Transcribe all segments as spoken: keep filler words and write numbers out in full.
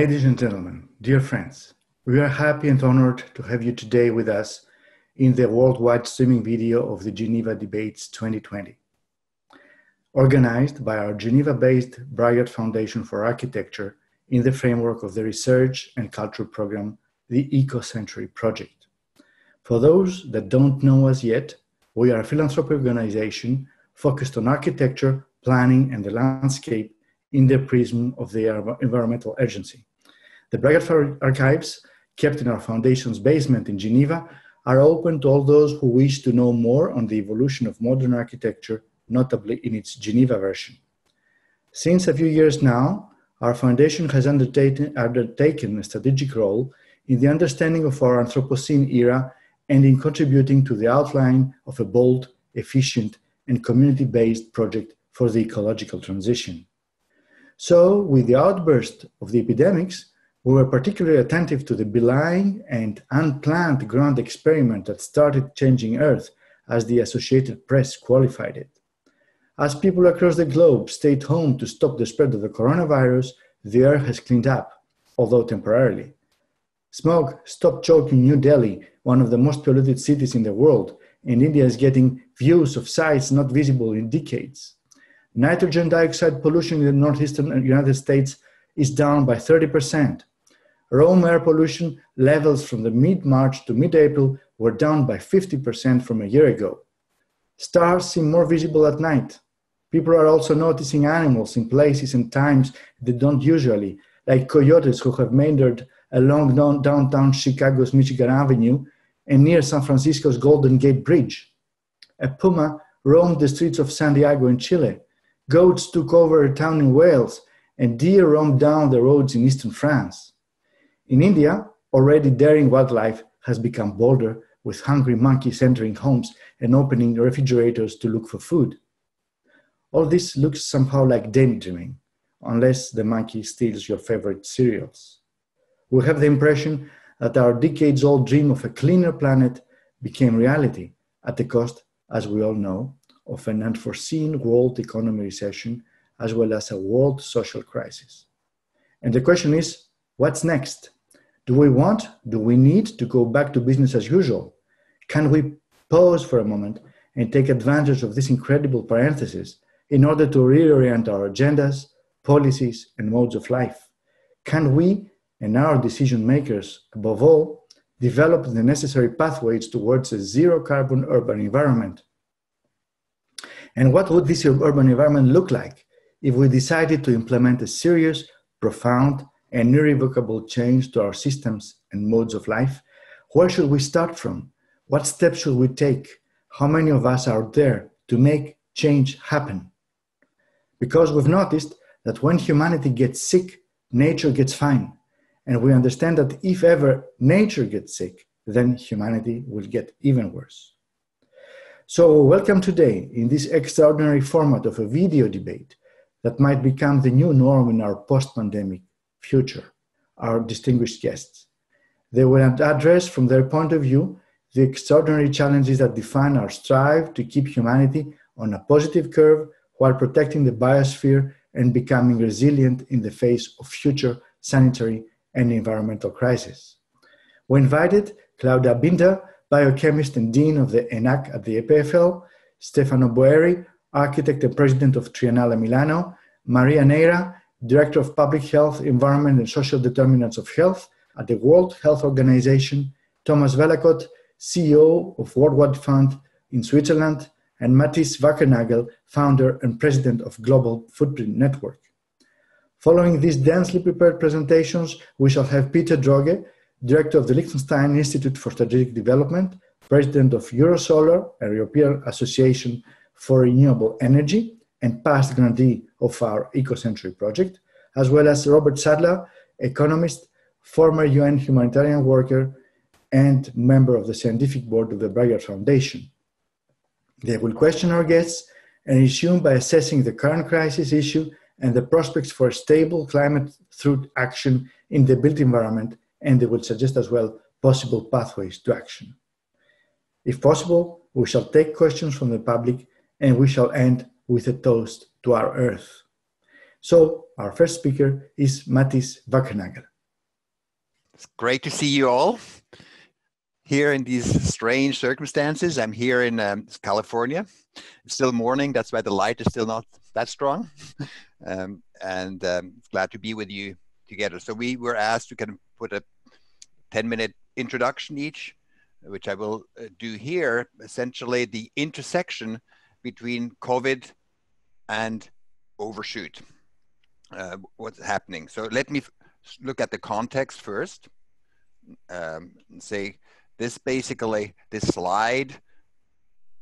Ladies and gentlemen, dear friends, we are happy and honored to have you today with us in the worldwide streaming video of the Geneva Debates twenty twenty, organized by our Geneva-based Braillard Foundation for Architecture in the framework of the research and cultural program, the Eco-Century Project. For those that don't know us yet, we are a philanthropic organization focused on architecture, planning, and the landscape in the prism of the environmental urgency. The Braillard archives, kept in our foundation's basement in Geneva, are open to all those who wish to know more on the evolution of modern architecture, notably in its Geneva version. Since a few years now, our foundation has undertaken, undertaken a strategic role in the understanding of our Anthropocene era and in contributing to the outline of a bold, efficient, and community-based project for the ecological transition. So, with the outburst of the epidemics, we were particularly attentive to the belying and unplanned grand experiment that started changing Earth, as the Associated Press qualified it. As people across the globe stayed home to stop the spread of the coronavirus, the Earth has cleaned up, although temporarily. Smog stopped choking New Delhi, one of the most polluted cities in the world, and India is getting views of sites not visible in decades. Nitrogen dioxide pollution in the northeastern United States is down by thirty percent. Rome air pollution levels from the mid-March to mid-April were down by fifty percent from a year ago. Stars seem more visible at night. People are also noticing animals in places and times they don't usually, like coyotes who have meandered along downtown Chicago's Michigan Avenue and near San Francisco's Golden Gate Bridge. A puma roamed the streets of Santiago in Chile. Goats took over a town in Wales, and deer roamed down the roads in eastern France. In India, already daring wildlife has become bolder, with hungry monkeys entering homes and opening refrigerators to look for food. All this looks somehow like daydreaming, unless the monkey steals your favorite cereals. We have the impression that our decades-old dream of a cleaner planet became reality at the cost, as we all know, of an unforeseen world economy recession, as well as a world social crisis. And the question is, what's next? Do we want, do we need to go back to business as usual? Can we pause for a moment and take advantage of this incredible parenthesis in order to reorient our agendas, policies, and modes of life? Can we, and our decision makers above all, develop the necessary pathways towards a zero-carbon urban environment? And what would this urban environment look like if we decided to implement a serious, profound, and irrevocable change to our systems and modes of life? Where should we start from? What steps should we take? How many of us are there to make change happen? Because we've noticed that when humanity gets sick, nature gets fine. And we understand that if ever nature gets sick, then humanity will get even worse. So welcome today in this extraordinary format of a video debate that might become the new norm in our post-pandemic future, our distinguished guests. They will address from their point of view the extraordinary challenges that define our strive to keep humanity on a positive curve while protecting the biosphere and becoming resilient in the face of future sanitary and environmental crisis. We invited Claudia Binder, biochemist and dean of the ENAC at the E P F L, Stefano Boeri, architect and president of Triennale Milano, Maria Neira, Director of Public Health, Environment and Social Determinants of Health at the World Health Organization, Thomas Vellacott, C E O of World Wild Fund in Switzerland, and Mathis Wackernagel, founder and president of Global Footprint Network. Following these densely prepared presentations, we shall have Peter Droege, Director of the Liechtenstein Institute for Strategic Development, President of Eurosolar, a European Association for Renewable Energy, and past grantee of our Eco-Century project, as well as Robert Sadleir, economist, former U N humanitarian worker, and member of the scientific board of the Braillard Foundation. They will question our guests and resume by assessing the current crisis issue and the prospects for a stable climate through action in the built environment, and they will suggest as well possible pathways to action. If possible, we shall take questions from the public and we shall end with a toast to our Earth. So our first speaker is Mathis Wackernagel. It's great to see you all here in these strange circumstances. I'm here in um, California. It's still morning, that's why the light is still not that strong. um, and um, glad to be with you together. So we were asked to kind of put a ten minute introduction each, which I will do here, essentially the intersection between COVID and overshoot, uh, what's happening. So let me look at the context first, um, and say this basically, this slide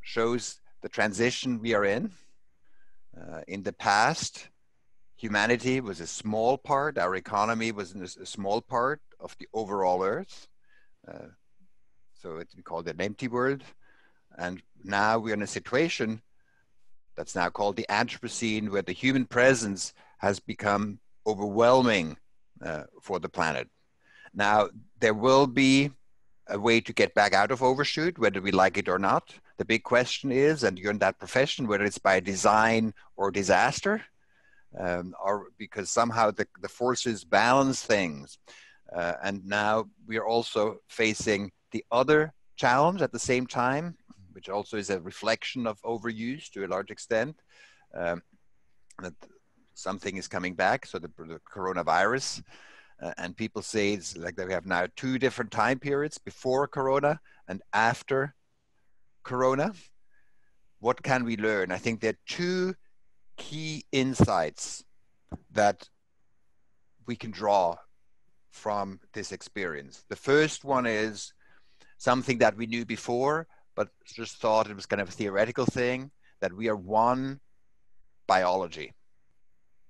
shows the transition we are in. Uh, in the past, humanity was a small part, our economy was a small part of the overall Earth. Uh, So it's called an empty world. And now we're in a situation that's now called the Anthropocene, where the human presence has become overwhelming uh, for the planet. Now, there will be a way to get back out of overshoot, whether we like it or not. The big question is, and you're in that profession, whether it's by design or disaster, um, or because somehow the, the forces balance things. Uh, and now we're also facing the other challenge at the same time, which also is a reflection of overuse to a large extent, um, that something is coming back. So the, the coronavirus, uh, and people say it's like that we have now two different time periods, before Corona and after Corona. What can we learn? I think there are two key insights that we can draw from this experience. The first one is something that we knew before, but just thought it was kind of a theoretical thing, that we are one biology.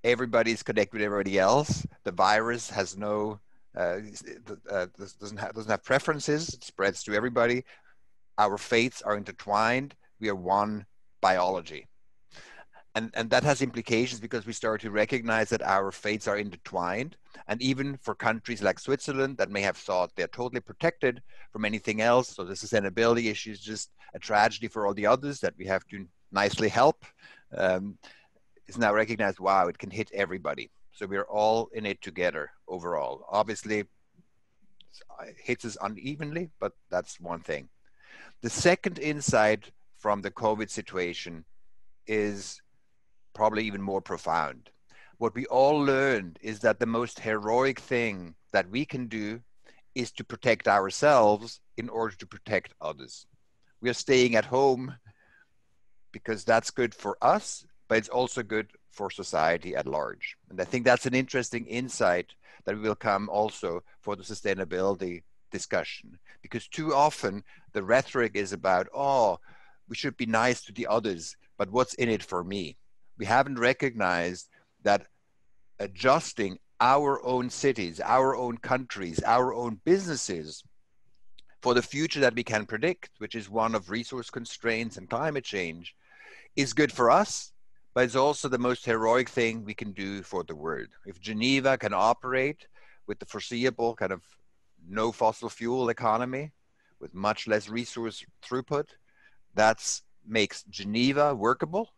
Everybody's connected with everybody else. The virus has no, uh, uh, doesn't, have, doesn't have preferences. It spreads to everybody. Our faiths are intertwined. We are one biology. And, and that has implications because we start to recognize that our faiths are intertwined. And even for countries like Switzerland that may have thought they're totally protected from anything else, so the sustainability issue is just a tragedy for all the others that we have to nicely help, um, is now recognized, wow, it can hit everybody. So we're all in it together overall. Obviously, it hits us unevenly, but that's one thing. The second insight from the COVID situation is probably even more profound. What we all learned is that the most heroic thing that we can do is to protect ourselves in order to protect others. We are staying at home because that's good for us, but it's also good for society at large. And I think that's an interesting insight that will come also for the sustainability discussion, because too often the rhetoric is about, oh, we should be nice to the others, but what's in it for me? We haven't recognized that adjusting our own cities, our own countries, our own businesses for the future that we can predict, which is one of resource constraints and climate change, is good for us, but it's also the most heroic thing we can do for the world. If Geneva can operate with the foreseeable kind of no fossil fuel economy, with much less resource throughput, that makes Geneva workable,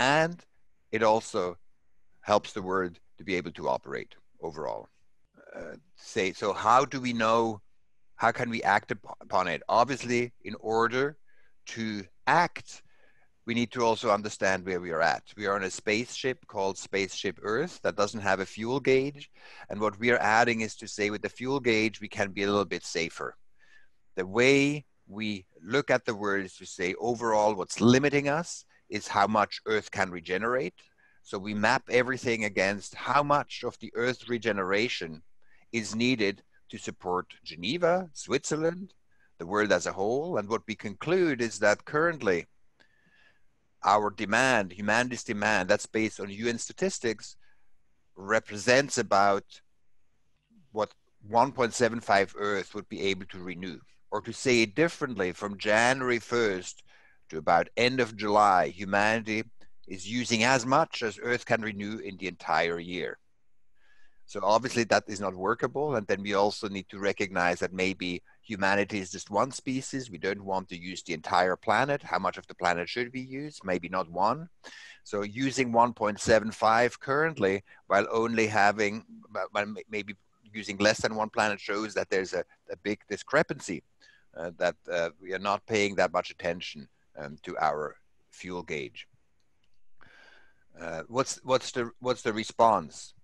and it also helps the world to be able to operate overall. Uh, say, so how do we know, how can we act upon it? Obviously, in order to act, we need to also understand where we are at. We are in a spaceship called Spaceship Earth that doesn't have a fuel gauge. And what we are adding is to say with the fuel gauge, we can be a little bit safer. The way we look at the world is to say overall what's limiting us is how much Earth can regenerate. So we map everything against how much of the Earth regeneration is needed to support Geneva, Switzerland, the world as a whole. And what we conclude is that currently our demand, humanity's demand, that's based on U N statistics, represents about what one point seven five Earth would be able to renew. Or to say it differently, from January first to about end of July, humanity is using as much as Earth can renew in the entire year. So obviously that is not workable. And then we also need to recognize that maybe humanity is just one species. We don't want to use the entire planet. How much of the planet should we use? Maybe not one. So using one point seven five currently, while only having, maybe using less than one planet, shows that there's a, a big discrepancy, uh, that uh, we are not paying that much attention um, to our fuel gauge. Uh, what's, what's, the, what's the response?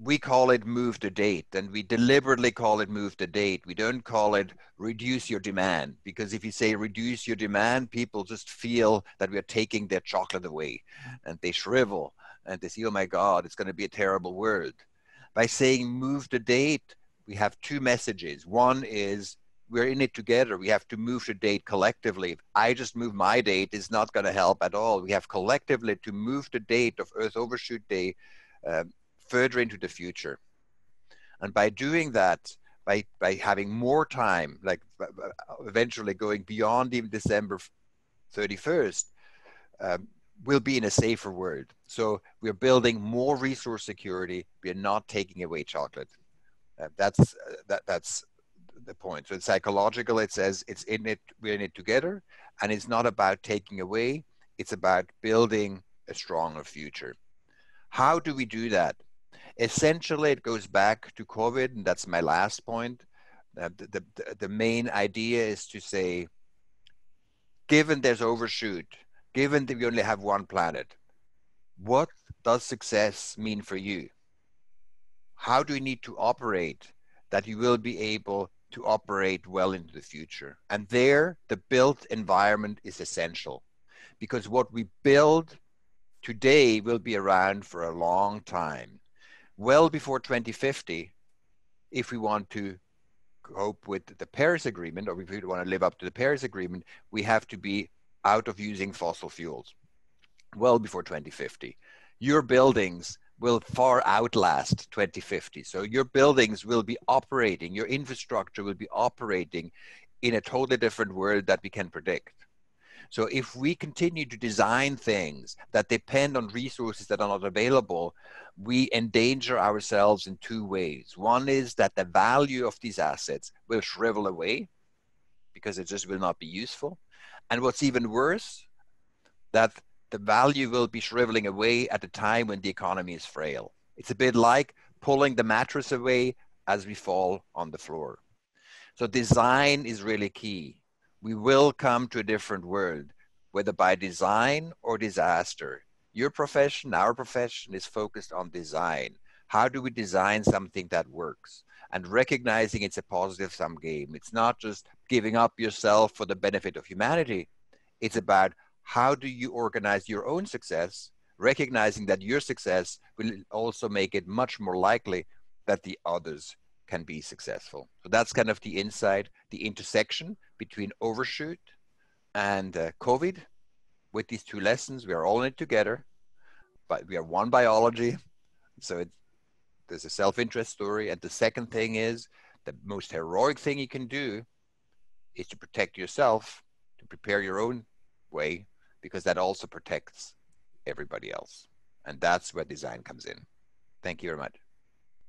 We call it move the date, and we deliberately call it move the date. We don't call it reduce your demand, because if you say reduce your demand, people just feel that we are taking their chocolate away, and they shrivel and they say, oh my God, it's going to be a terrible world. By saying move the date, we have two messages. One is we're in it together. We have to move the date collectively. If I just move my date, it's not going to help at all. We have collectively to move the date of Earth Overshoot Day um, further into the future. And by doing that, by, by having more time, like eventually going beyond even December thirty-first, um, we'll be in a safer world. So we're building more resource security. We're not taking away chocolate. Uh, that's, uh, that, that's the point. So it's psychological. It says it's in it, we're in it together. And it's not about taking away. It's about building a stronger future. How do we do that? Essentially, it goes back to COVID, and that's my last point. Uh, the, the, the main idea is to say, given there's overshoot, given that we only have one planet, what does success mean for you? How do you need to operate that you will be able to operate well into the future? And there, the built environment is essential, because what we build today will be around for a long time, well before twenty fifty, if we want to cope with the Paris Agreement, or if we want to live up to the Paris Agreement, we have to be out of using fossil fuels well before twenty fifty. Your buildings will far outlast twenty fifty. So your buildings will be operating, your infrastructure will be operating in a totally different world that we can predict. So if we continue to design things that depend on resources that are not available, we endanger ourselves in two ways. One is that the value of these assets will shrivel away because it just will not be useful. And what's even worse, that the value will be shriveling away at a time when the economy is frail. It's a bit like pulling the mattress away as we fall on the floor. So design is really key. We will come to a different world, whether by design or disaster. Your profession, our profession, is focused on design. How do we design something that works? And recognizing it's a positive-sum game. It's not just giving up yourself for the benefit of humanity. It's about how do you organize your own success, recognizing that your success will also make it much more likely that the others can be successful. So that's kind of the insight, the intersection between overshoot and uh, COVID. With these two lessons, we are all in it together, but we are one biology. So it, there's a self-interest story. And the second thing is, the most heroic thing you can do is to protect yourself, to prepare your own way, because that also protects everybody else. And that's where design comes in. Thank you very much.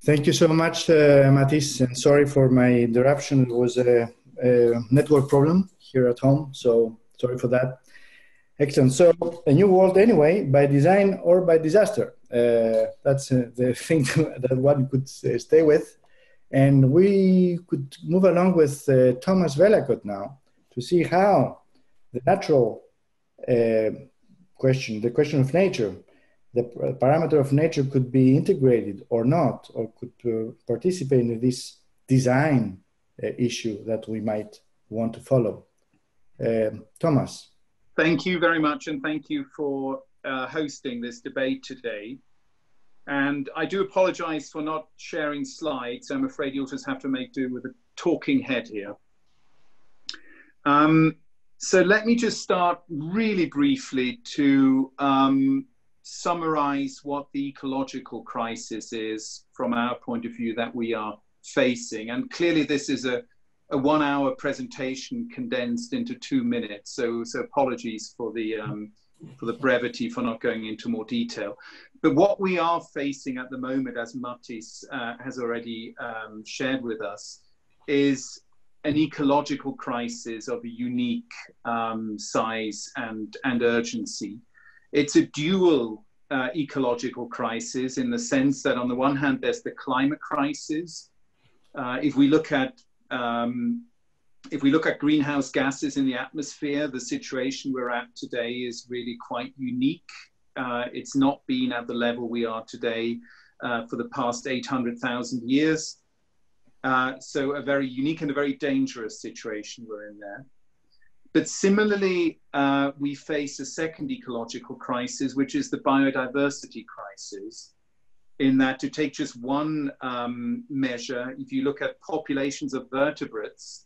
Thank you so much, uh, Mathis, and sorry for my interruption. It was a, a network problem here at home, so sorry for that. Excellent. So, a new world anyway, by design or by disaster. Uh, that's uh, the thing that one could uh, stay with. And we could move along with uh, Thomas Vellacott now to see how the natural uh, question, the question of nature, the parameter of nature could be integrated or not, or could uh, participate in this design uh, issue that we might want to follow. Uh, Thomas. Thank you very much, and thank you for uh, hosting this debate today. And I do apologize for not sharing slides. I'm afraid you'll just have to make do with a talking head here. Um, so let me just start really briefly to um, summarize what the ecological crisis is from our point of view that we are facing. And clearly this is a, a one hour presentation condensed into two minutes. So, so apologies for the, um, for the brevity, for not going into more detail. But what we are facing at the moment, as Mathis uh, has already um, shared with us, is an ecological crisis of a unique um, size and, and urgency. It's a dual uh, ecological crisis in the sense that on the one hand, there's the climate crisis. Uh, if we look at um, if we look at greenhouse gases in the atmosphere, the situation we're at today is really quite unique. Uh, it's not been at the level we are today uh, for the past eight hundred thousand years. Uh, so a very unique and a very dangerous situation we're in there. But similarly, uh, we face a second ecological crisis, which is the biodiversity crisis, in that, to take just one um, measure, if you look at populations of vertebrates,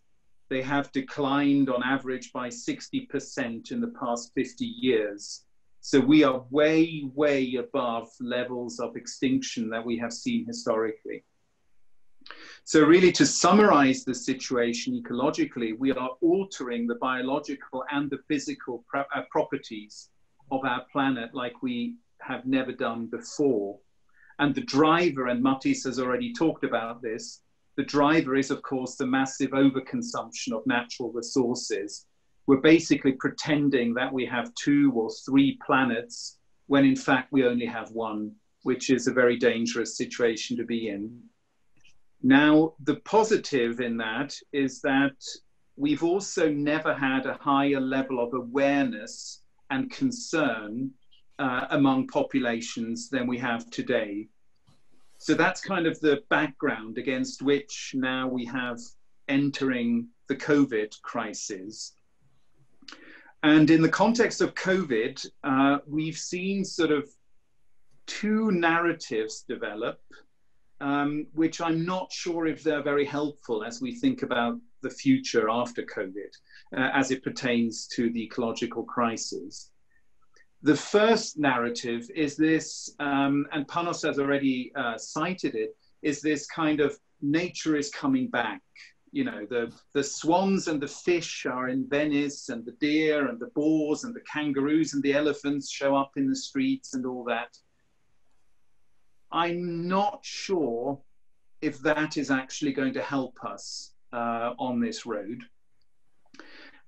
they have declined on average by sixty percent in the past fifty years. So we are way, way above levels of extinction that we have seen historically. So really, to summarize the situation ecologically, we are altering the biological and the physical pro uh, properties of our planet like we have never done before. And the driver, and Mathis has already talked about this, the driver is, of course, the massive overconsumption of natural resources. We're basically pretending that we have two or three planets when in fact we only have one, which is a very dangerous situation to be in. Now, the positive in that is that we've also never had a higher level of awareness and concern uh, among populations than we have today. So that's kind of the background against which now we have entering the COVID crisis. And in the context of COVID, uh, we've seen sort of two narratives develop, um, which I'm not sure if they're very helpful as we think about the future after COVID, uh, as it pertains to the ecological crisis. The first narrative is this, um, and Panos has already uh, cited it, is this kind of nature is coming back. You know, the, the swans and the fish are in Venice, and the deer and the boars and the kangaroos and the elephants show up in the streets and all that. I'm not sure if that is actually going to help us uh, on this road.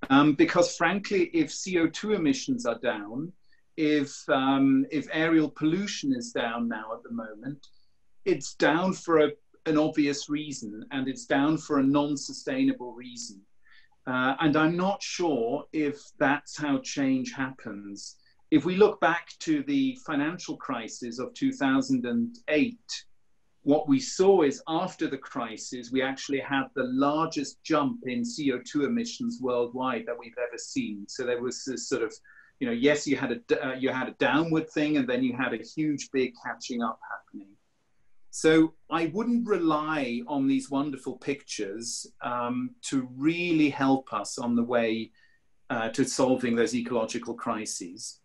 Um, because frankly, if C O two emissions are down, if, um, if aerial pollution is down now at the moment, it's down for a an obvious reason, and it's down for a non-sustainable reason. Uh, and I'm not sure if that's how change happens. If we look back to the financial crisis of two thousand eight, what we saw is after the crisis, we actually had the largest jump in C O two emissions worldwide that we've ever seen. So there was this sort of, you know, yes, you had a, uh, you had a downward thing, and then you had a huge big catching up happening. So I wouldn't rely on these wonderful pictures um, to really help us on the way uh, to solving those ecological crises.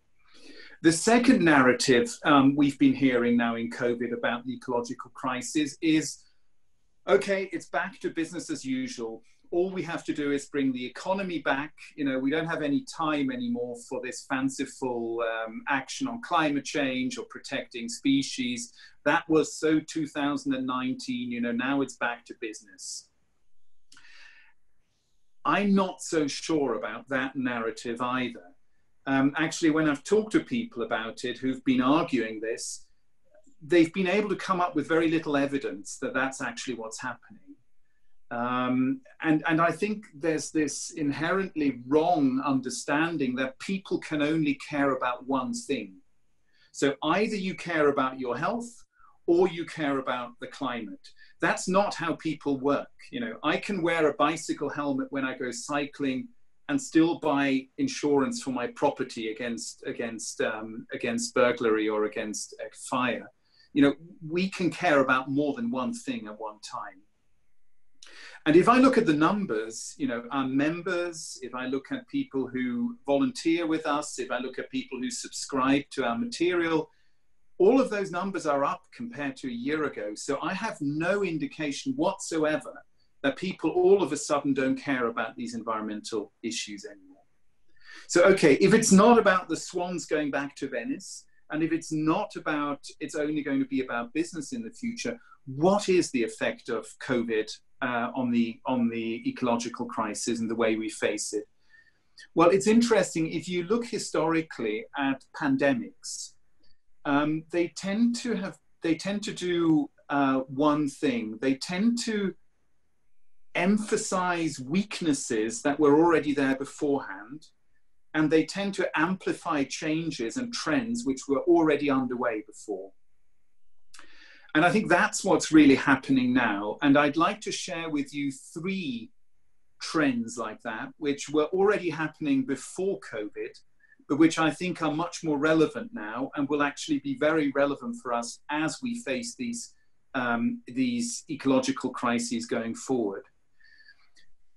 The second narrative um, we've been hearing now in COVID about the ecological crisis is, okay, it's back to business as usual. All we have to do is bring the economy back. You know, we don't have any time anymore for this fanciful um, action on climate change or protecting species. That was so two thousand nineteen, you know, now it's back to business. I'm not so sure about that narrative either. Um, actually, when I've talked to people about it who've been arguing this, they've been able to come up with very little evidence that that's actually what's happening. Um, and, and I think there's this inherently wrong understanding that people can only care about one thing. So either you care about your health or you care about the climate. That's not how people work. You know, I can wear a bicycle helmet when I go cycling and still buy insurance for my property against, against, um, against burglary or against uh, fire. You know, we can care about more than one thing at one time. And if I look at the numbers, you know, our members, if I look at people who volunteer with us, if I look at people who subscribe to our material, all of those numbers are up compared to a year ago. So I have no indication whatsoever that people all of a sudden don't care about these environmental issues anymore. So, okay, if it's not about the swans going back to Venice, And if it's not about, it's only going to be about business in the future, what is the effect of COVID uh, on the on the ecological crisis and the way we face it? Well, it's interesting, if you look historically at pandemics, um, they tend to have, they tend to do uh, one thing. They tend to emphasize weaknesses that were already there beforehand, and they tend to amplify changes and trends which were already underway before. And I think that's what's really happening now. And I'd like to share with you three trends like that, which were already happening before COVID, but which I think are much more relevant now and will actually be very relevant for us as we face these, um, these ecological crises going forward.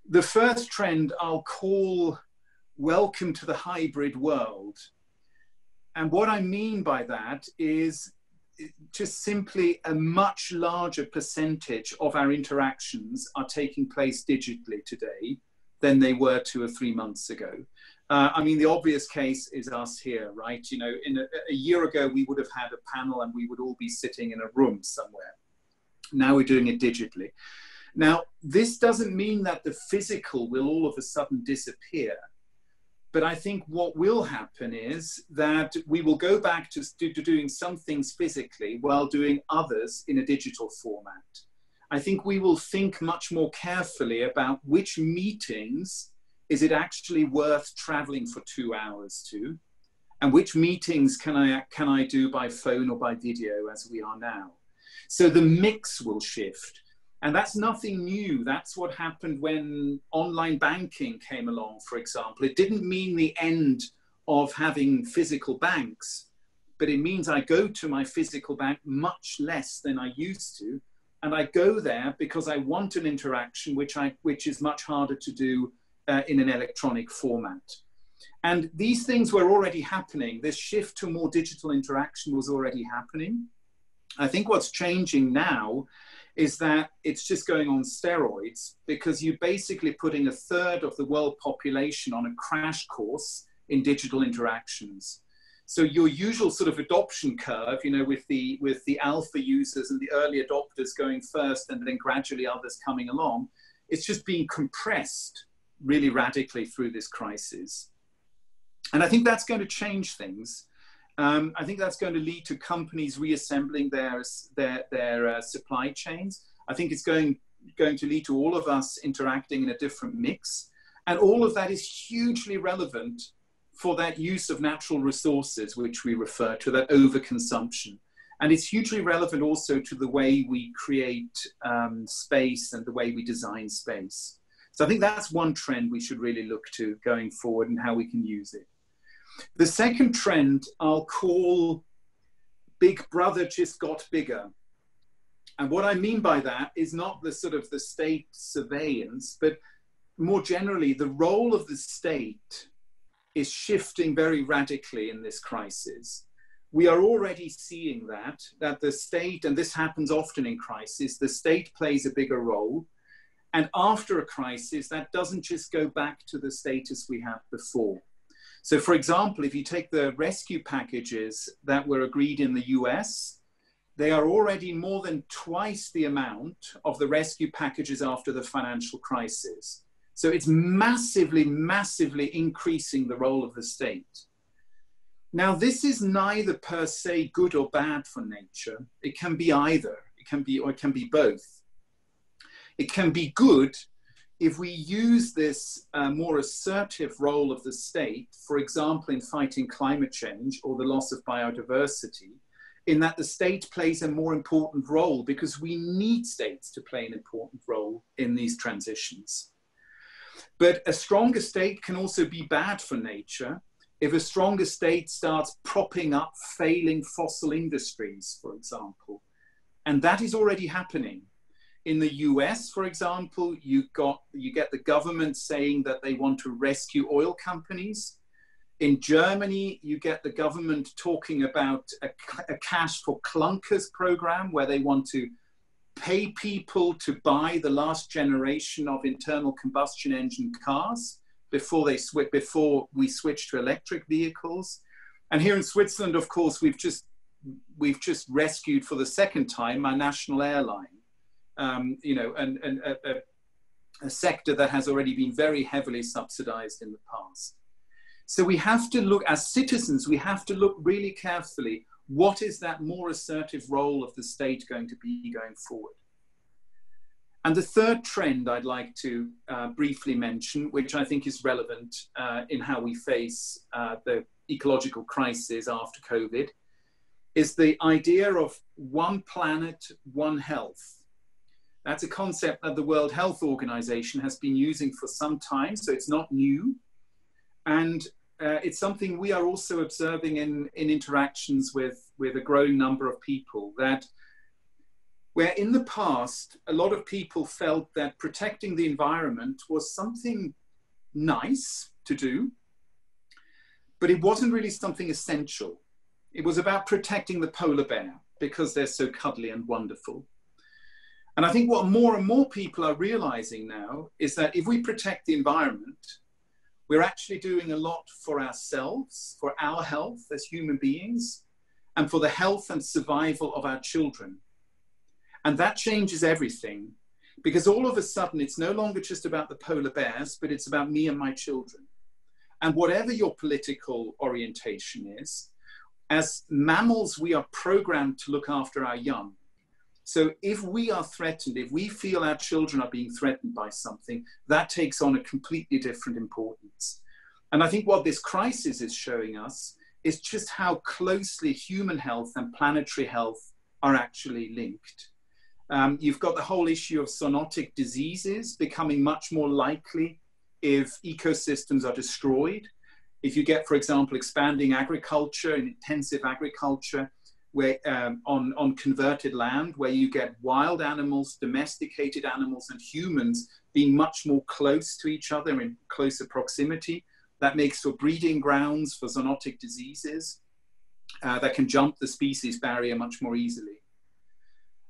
The first trend I'll call Welcome to the Hybrid World. And what I mean by that is just simply a much larger percentage of our interactions are taking place digitally today than they were two or three months ago. Uh, I mean, the obvious case is us here, right? You know, in a, a year ago, we would have had a panel and we would all be sitting in a room somewhere. Now we're doing it digitally. Now, this doesn't mean that the physical will all of a sudden disappear. But I think what will happen is that we will go back to, to doing some things physically while doing others in a digital format. I think we will think much more carefully about which meetings is it actually worth traveling for two hours to, and which meetings can I, can I do by phone or by video as we are now. So the mix will shift. And that's nothing new. That's what happened when online banking came along, for example. It didn't mean the end of having physical banks, but it means I go to my physical bank much less than I used to. And I go there because I want an interaction, which, I, which is much harder to do uh, in an electronic format. And these things were already happening. This shift to more digital interaction was already happening. I think what's changing now is that it's just going on steroids, because you're basically putting a third of the world population on a crash course in digital interactions. So your usual sort of adoption curve, you know, with the, with the alpha users and the early adopters going first and then gradually others coming along, it's just being compressed really radically through this crisis. And I think that's going to change things. Um, I think that's going to lead to companies reassembling their, their, their uh, supply chains. I think it's going, going to lead to all of us interacting in a different mix. And all of that is hugely relevant for that use of natural resources, which we refer to, that overconsumption. And it's hugely relevant also to the way we create um, space and the way we design space. So I think that's one trend we should really look to going forward and how we can use it. The second trend I'll call Big Brother just got bigger. And what I mean by that is not the sort of the state surveillance, but more generally, the role of the state is shifting very radically in this crisis. We are already seeing that, that the state, and this happens often in crisis, the state plays a bigger role. And after a crisis, that doesn't just go back to the status we had before. So for example, if you take the rescue packages that were agreed in the U S, they are already more than twice the amount of the rescue packages after the financial crisis. So it's massively, massively increasing the role of the state. Now, this is neither per se good or bad for nature. It can be either, it can be, or it can be both. It can be good if we use this uh, more assertive role of the state, for example, in fighting climate change or the loss of biodiversity, in that the state plays a more important role, because we need states to play an important role in these transitions. But a stronger state can also be bad for nature if a stronger state starts propping up failing fossil industries, for example. And that is already happening. In the U S, for example, you, got, you get the government saying that they want to rescue oil companies. In Germany, you get the government talking about a, a cash for clunkers program, where they want to pay people to buy the last generation of internal combustion engine cars before, they sw before we switch to electric vehicles. And here in Switzerland, of course, we've just we've just rescued for the second time our national airline, um, you know, and, and a, a sector that has already been very heavily subsidized in the past. So we have to look, as citizens, we have to look really carefully, what is that more assertive role of the state going to be going forward? And the third trend I'd like to uh, briefly mention, which I think is relevant uh, in how we face uh, the ecological crisis after COVID, is the idea of one planet, one health. That's a concept that the World Health Organization has been using for some time, so it's not new. And uh, it's something we are also observing in, in interactions with, with a growing number of people, that where in the past, a lot of people felt that protecting the environment was something nice to do, but it wasn't really something essential. It was about protecting the polar bear because they're so cuddly and wonderful. And I think what more and more people are realizing now is that if we protect the environment, we're actually doing a lot for ourselves, for our health as human beings, and for the health and survival of our children. And that changes everything, because all of a sudden it's no longer just about the polar bears, but it's about me and my children. And whatever your political orientation is, as mammals, we are programmed to look after our young. So if we are threatened, if we feel our children are being threatened by something, that takes on a completely different importance. And I think what this crisis is showing us is just how closely human health and planetary health are actually linked. Um, you've got the whole issue of zoonotic diseases becoming much more likely if ecosystems are destroyed. If you get, for example, expanding agriculture and intensive agriculture, where, um, on, on converted land, where you get wild animals, domesticated animals and humans being much more close to each other in closer proximity. That makes for breeding grounds for zoonotic diseases uh, that can jump the species barrier much more easily.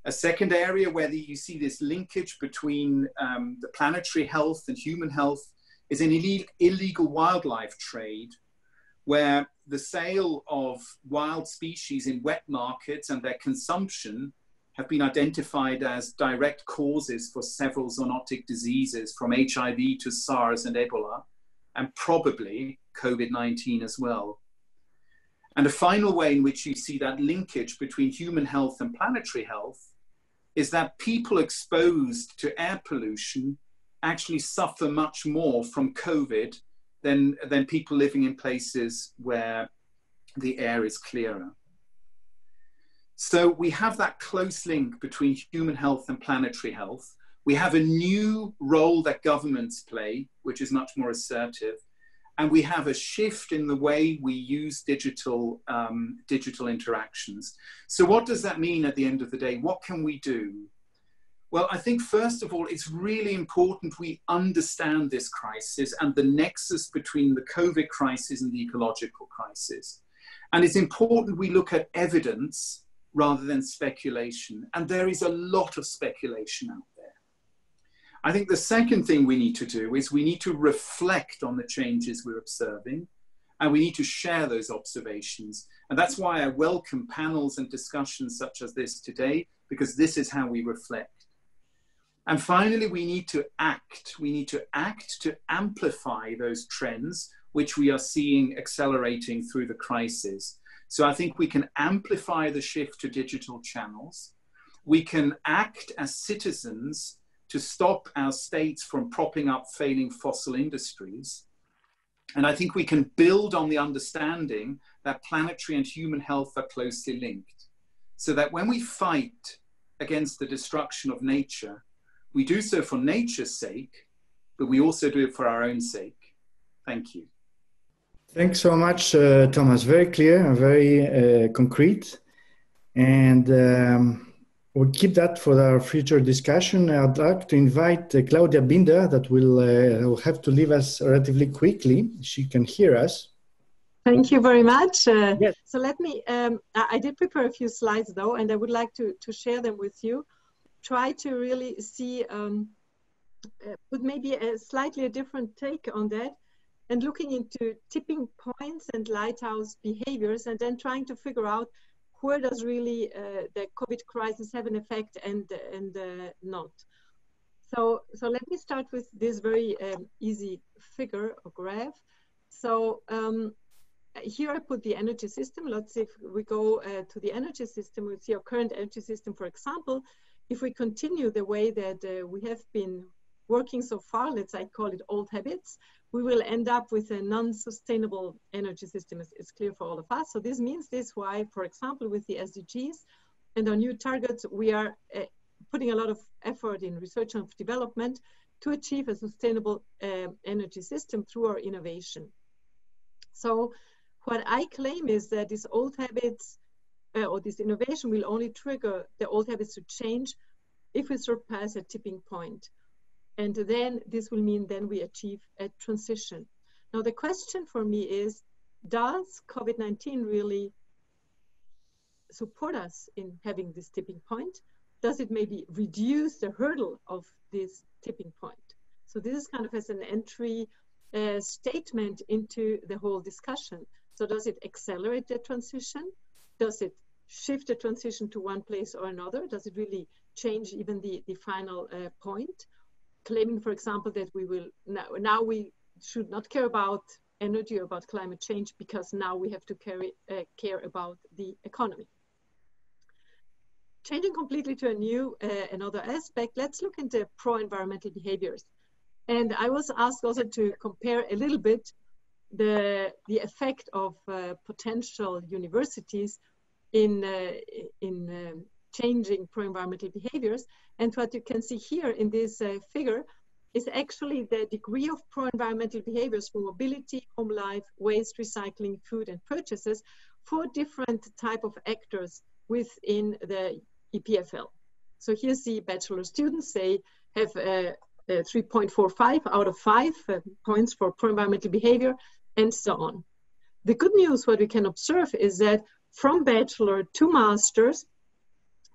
A second area where the, you see this linkage between um, the planetary health and human health is in illegal, illegal wildlife trade, where the sale of wild species in wet markets and their consumption have been identified as direct causes for several zoonotic diseases, from H I V to SARS and Ebola, and probably COVID nineteen as well. And a final way in which you see that linkage between human health and planetary health is that people exposed to air pollution actually suffer much more from COVID Than, than people living in places where the air is clearer. So we have that close link between human health and planetary health. We have a new role that governments play, which is much more assertive. And we have a shift in the way we use digital, um, digital interactions. So what does that mean at the end of the day? What can we do? Well, I think first of all, it's really important we understand this crisis and the nexus between the COVID crisis and the ecological crisis. And it's important we look at evidence rather than speculation. And there is a lot of speculation out there. I think the second thing we need to do is we need to reflect on the changes we're observing, and we need to share those observations. And that's why I welcome panels and discussions such as this today, because this is how we reflect. And finally, we need to act. We need to act to amplify those trends, which we are seeing accelerating through the crisis. So I think we can amplify the shift to digital channels. We can act as citizens to stop our states from propping up failing fossil industries. And I think we can build on the understanding that planetary and human health are closely linked, so that when we fight against the destruction of nature, we do so for nature's sake, but we also do it for our own sake. Thank you. Thanks so much, uh, Thomas. Very clear and very uh, concrete. And um, we'll keep that for our future discussion. I'd like to invite uh, Claudia Binder, that will, uh, will have to leave us relatively quickly. She can hear us. Thank you very much. Uh, yes. So let me, um, I did prepare a few slides though, and I would like to, to share them with you. Try to really see, um, uh, but maybe a slightly different take on that, and looking into tipping points and lighthouse behaviors, and then trying to figure out where does really uh, the COVID crisis have an effect and, and uh, not. So, so let me start with this very um, easy figure or graph. So um, here I put the energy system. Let's see if we go uh, to the energy system, we see our current energy system, for example. If we continue the way that uh, we have been working so far, let's I call it old habits, we will end up with a non-sustainable energy system. It's, it's clear for all of us. So this means this why, for example, with the S D Gs and our new targets, we are uh, putting a lot of effort in research and development to achieve a sustainable uh, energy system through our innovation. So what I claim is that these old habits uh, or this innovation will only trigger the old habits to change if we surpass a tipping point. And then this will mean then we achieve a transition. Now the question for me is, does COVID nineteen really support us in having this tipping point? Does it maybe reduce the hurdle of this tipping point? So this is kind of as an entry uh, statement into the whole discussion. So does it accelerate the transition? Does it shift the transition to one place or another? Does it really change even the, the final uh, point? Claiming, for example, that we will, now, now we should not care about energy or about climate change because now we have to carry, uh, care about the economy. Changing completely to a new, uh, another aspect, let's look into pro-environmental behaviors. And I was asked also to compare a little bit the, the effect of uh, potential universities in, uh, in um, changing pro-environmental behaviors. And what you can see here in this uh, figure is actually the degree of pro-environmental behaviors for mobility, home life, waste, recycling, food, and purchases for different type of actors within the E P F L. So here you see bachelor students, they have uh, uh, three point four five out of five uh, points for pro-environmental behavior and so on. The good news, what we can observe is that from bachelor to master's,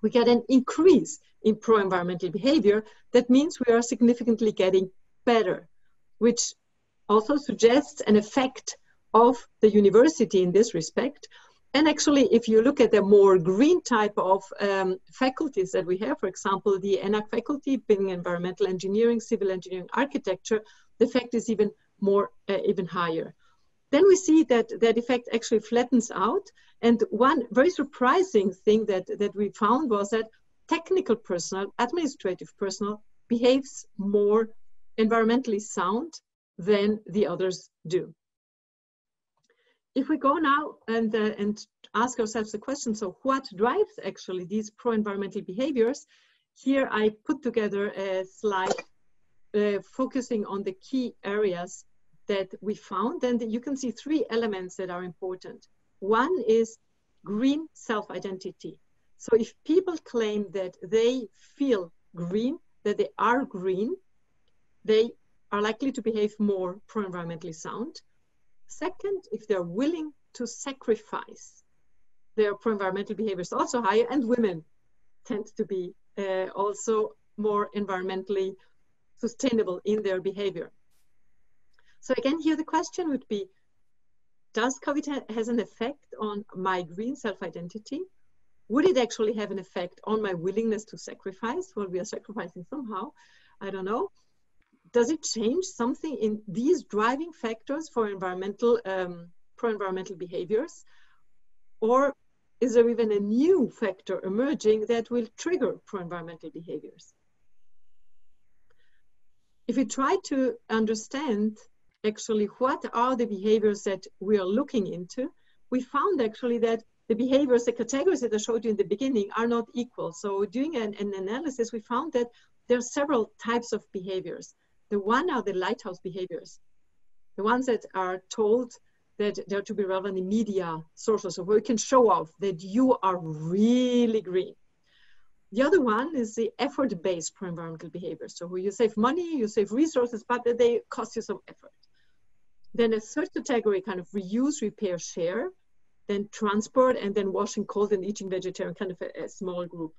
we get an increase in pro-environmental behavior. That means we are significantly getting better, which also suggests an effect of the university in this respect. And actually, if you look at the more green type of um, faculties that we have, for example, the ENAC faculty being environmental engineering, civil engineering, architecture, the effect is even more, uh, even higher. Then we see that that effect actually flattens out. And one very surprising thing that, that we found was that technical personnel, administrative personnel, behaves more environmentally sound than the others do. If we go now and, uh, and ask ourselves the question, so what drives actually these pro-environmental behaviors? Here I put together a slide uh, focusing on the key areas that we found, and you can see three elements that are important. One is green self-identity. So if people claim that they feel green, that they are green, they are likely to behave more pro-environmentally sound. Second, if they're willing to sacrifice, their pro-environmental behavior is also higher, and women tend to be uh, also more environmentally sustainable in their behavior. So again, here the question would be, does COVID ha has an effect on my green self-identity? Would it actually have an effect on my willingness to sacrifice? Well, we are sacrificing somehow, I don't know. Does it change something in these driving factors for environmental, um, pro-environmental behaviors? Or is there even a new factor emerging that will trigger pro-environmental behaviors? If we try to understand actually what are the behaviors that we are looking into, we found actually that the behaviors, the categories that I showed you in the beginning are not equal. So doing an, an analysis, we found that there are several types of behaviors. The one are the lighthouse behaviors, the ones that are told that they're to be relevant in media sources, where you can show off that you are really green. The other one is the effort-based pro-environmental behaviors. So where you save money, you save resources, but they cost you some effort. Then a third category, kind of reuse, repair, share, then transport, and then washing clothes and eating vegetarian, kind of a, a small group.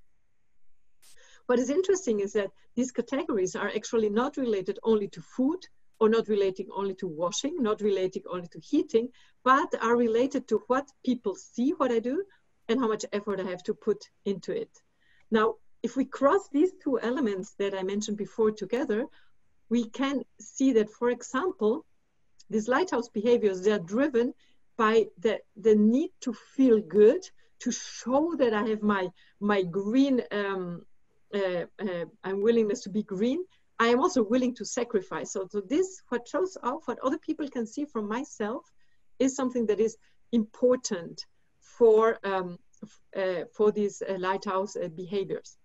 What is interesting is that these categories are actually not related only to food, or not relating only to washing, not relating only to heating, but are related to what people see what I do and how much effort I have to put into it. Now, if we cross these two elements that I mentioned before together, we can see that, for example, these lighthouse behaviors, they are driven by the, the need to feel good, to show that I have my, my green, um, uh, uh, I'm willingness to be green. I am also willing to sacrifice. So, so this, what shows off, what other people can see from myself is something that is important for, um, uh, for these uh, lighthouse uh, behaviors.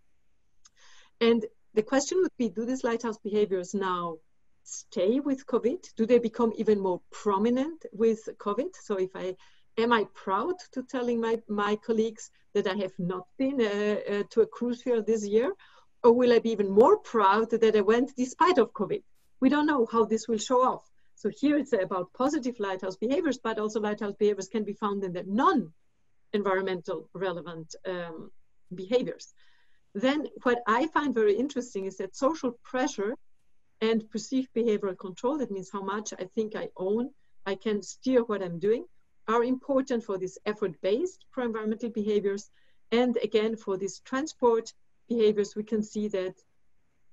And the question would be, do these lighthouse behaviors now stay with COVID? Do they become even more prominent with COVID? So if I, am I proud to telling my, my colleagues that I have not been uh, uh, to a cruise here this year? Or will I be even more proud that I went despite of COVID? We don't know how this will show off. So here it's about positive lighthouse behaviors, but also lighthouse behaviors can be found in the non-environmental relevant um, behaviors. Then what I find very interesting is that social pressure and perceived behavioral control, that means how much I think I own, I can steer what I'm doing, are important for this effort-based pro-environmental behaviors. And again, for this transport behaviors, we can see that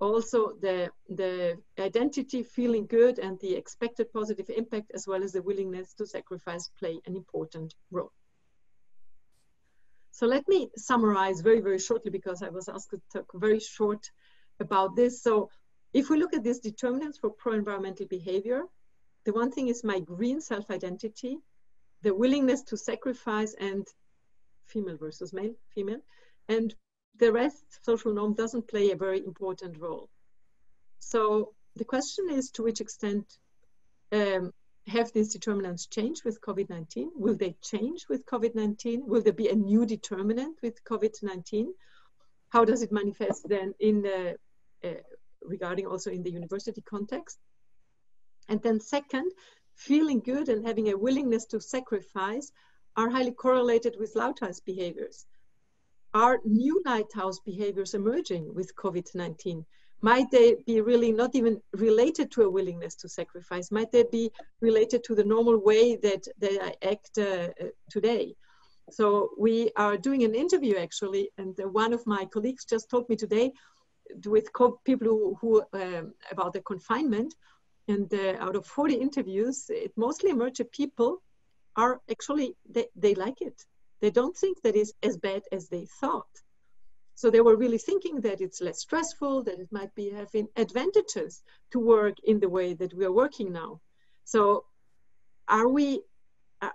also the, the identity, feeling good, and the expected positive impact, as well as the willingness to sacrifice, play an important role. So let me summarize very, very shortly, because I was asked to talk very short about this. So if we look at these determinants for pro-environmental behavior, the one thing is my green self-identity, the willingness to sacrifice, and female versus male, female, and the rest, social norm, doesn't play a very important role. So the question is, to which extent um, have these determinants changed with COVID nineteen? Will they change with COVID nineteen? Will there be a new determinant with COVID nineteen? How does it manifest then in the, uh, regarding also in the university context? And then second, feeling good and having a willingness to sacrifice are highly correlated with lighthouse behaviors. Are new lighthouse behaviors emerging with COVID nineteen? Might they be really not even related to a willingness to sacrifice? Might they be related to the normal way that, that I act uh, today? So we are doing an interview actually, and one of my colleagues just told me today with co people who, who um, about the confinement, and uh, out of forty interviews, it mostly emerged that people are actually, they, they like it. They don't think that it's as bad as they thought. So they were really thinking that it's less stressful, that it might be having advantages to work in the way that we are working now. So are we,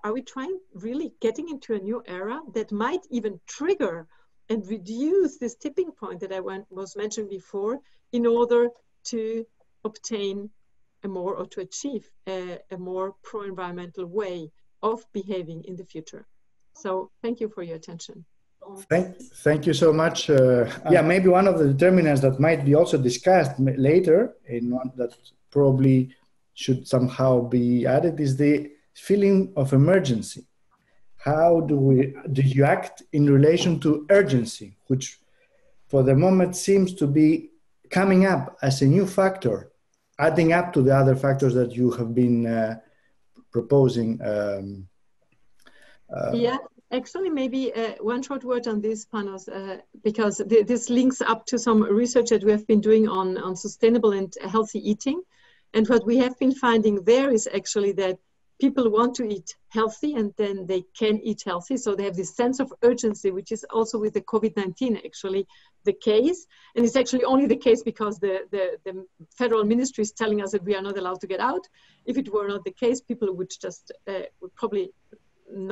are we trying really getting into a new era that might even trigger and reduce this tipping point that I went, was mentioned before, in order to obtain a more, or to achieve a, a more pro-environmental way of behaving in the future? So thank you for your attention. Thank, thank you so much. Uh, yeah, maybe one of the determinants that might be also discussed later, and one that probably should somehow be added, is the feeling of emergency. How do we do you act in relation to urgency, which for the moment seems to be coming up as a new factor, adding up to the other factors that you have been uh, proposing? Um, Uh, yeah, actually, maybe uh, one short word on this, Panos, uh, because th this links up to some research that we have been doing on, on sustainable and healthy eating. And what we have been finding there is actually that people want to eat healthy, and then they can eat healthy. So they have this sense of urgency, which is also with the COVID nineteen actually the case. And it's actually only the case because the, the, the federal ministry is telling us that we are not allowed to get out. If it were not the case, people would just uh, would probably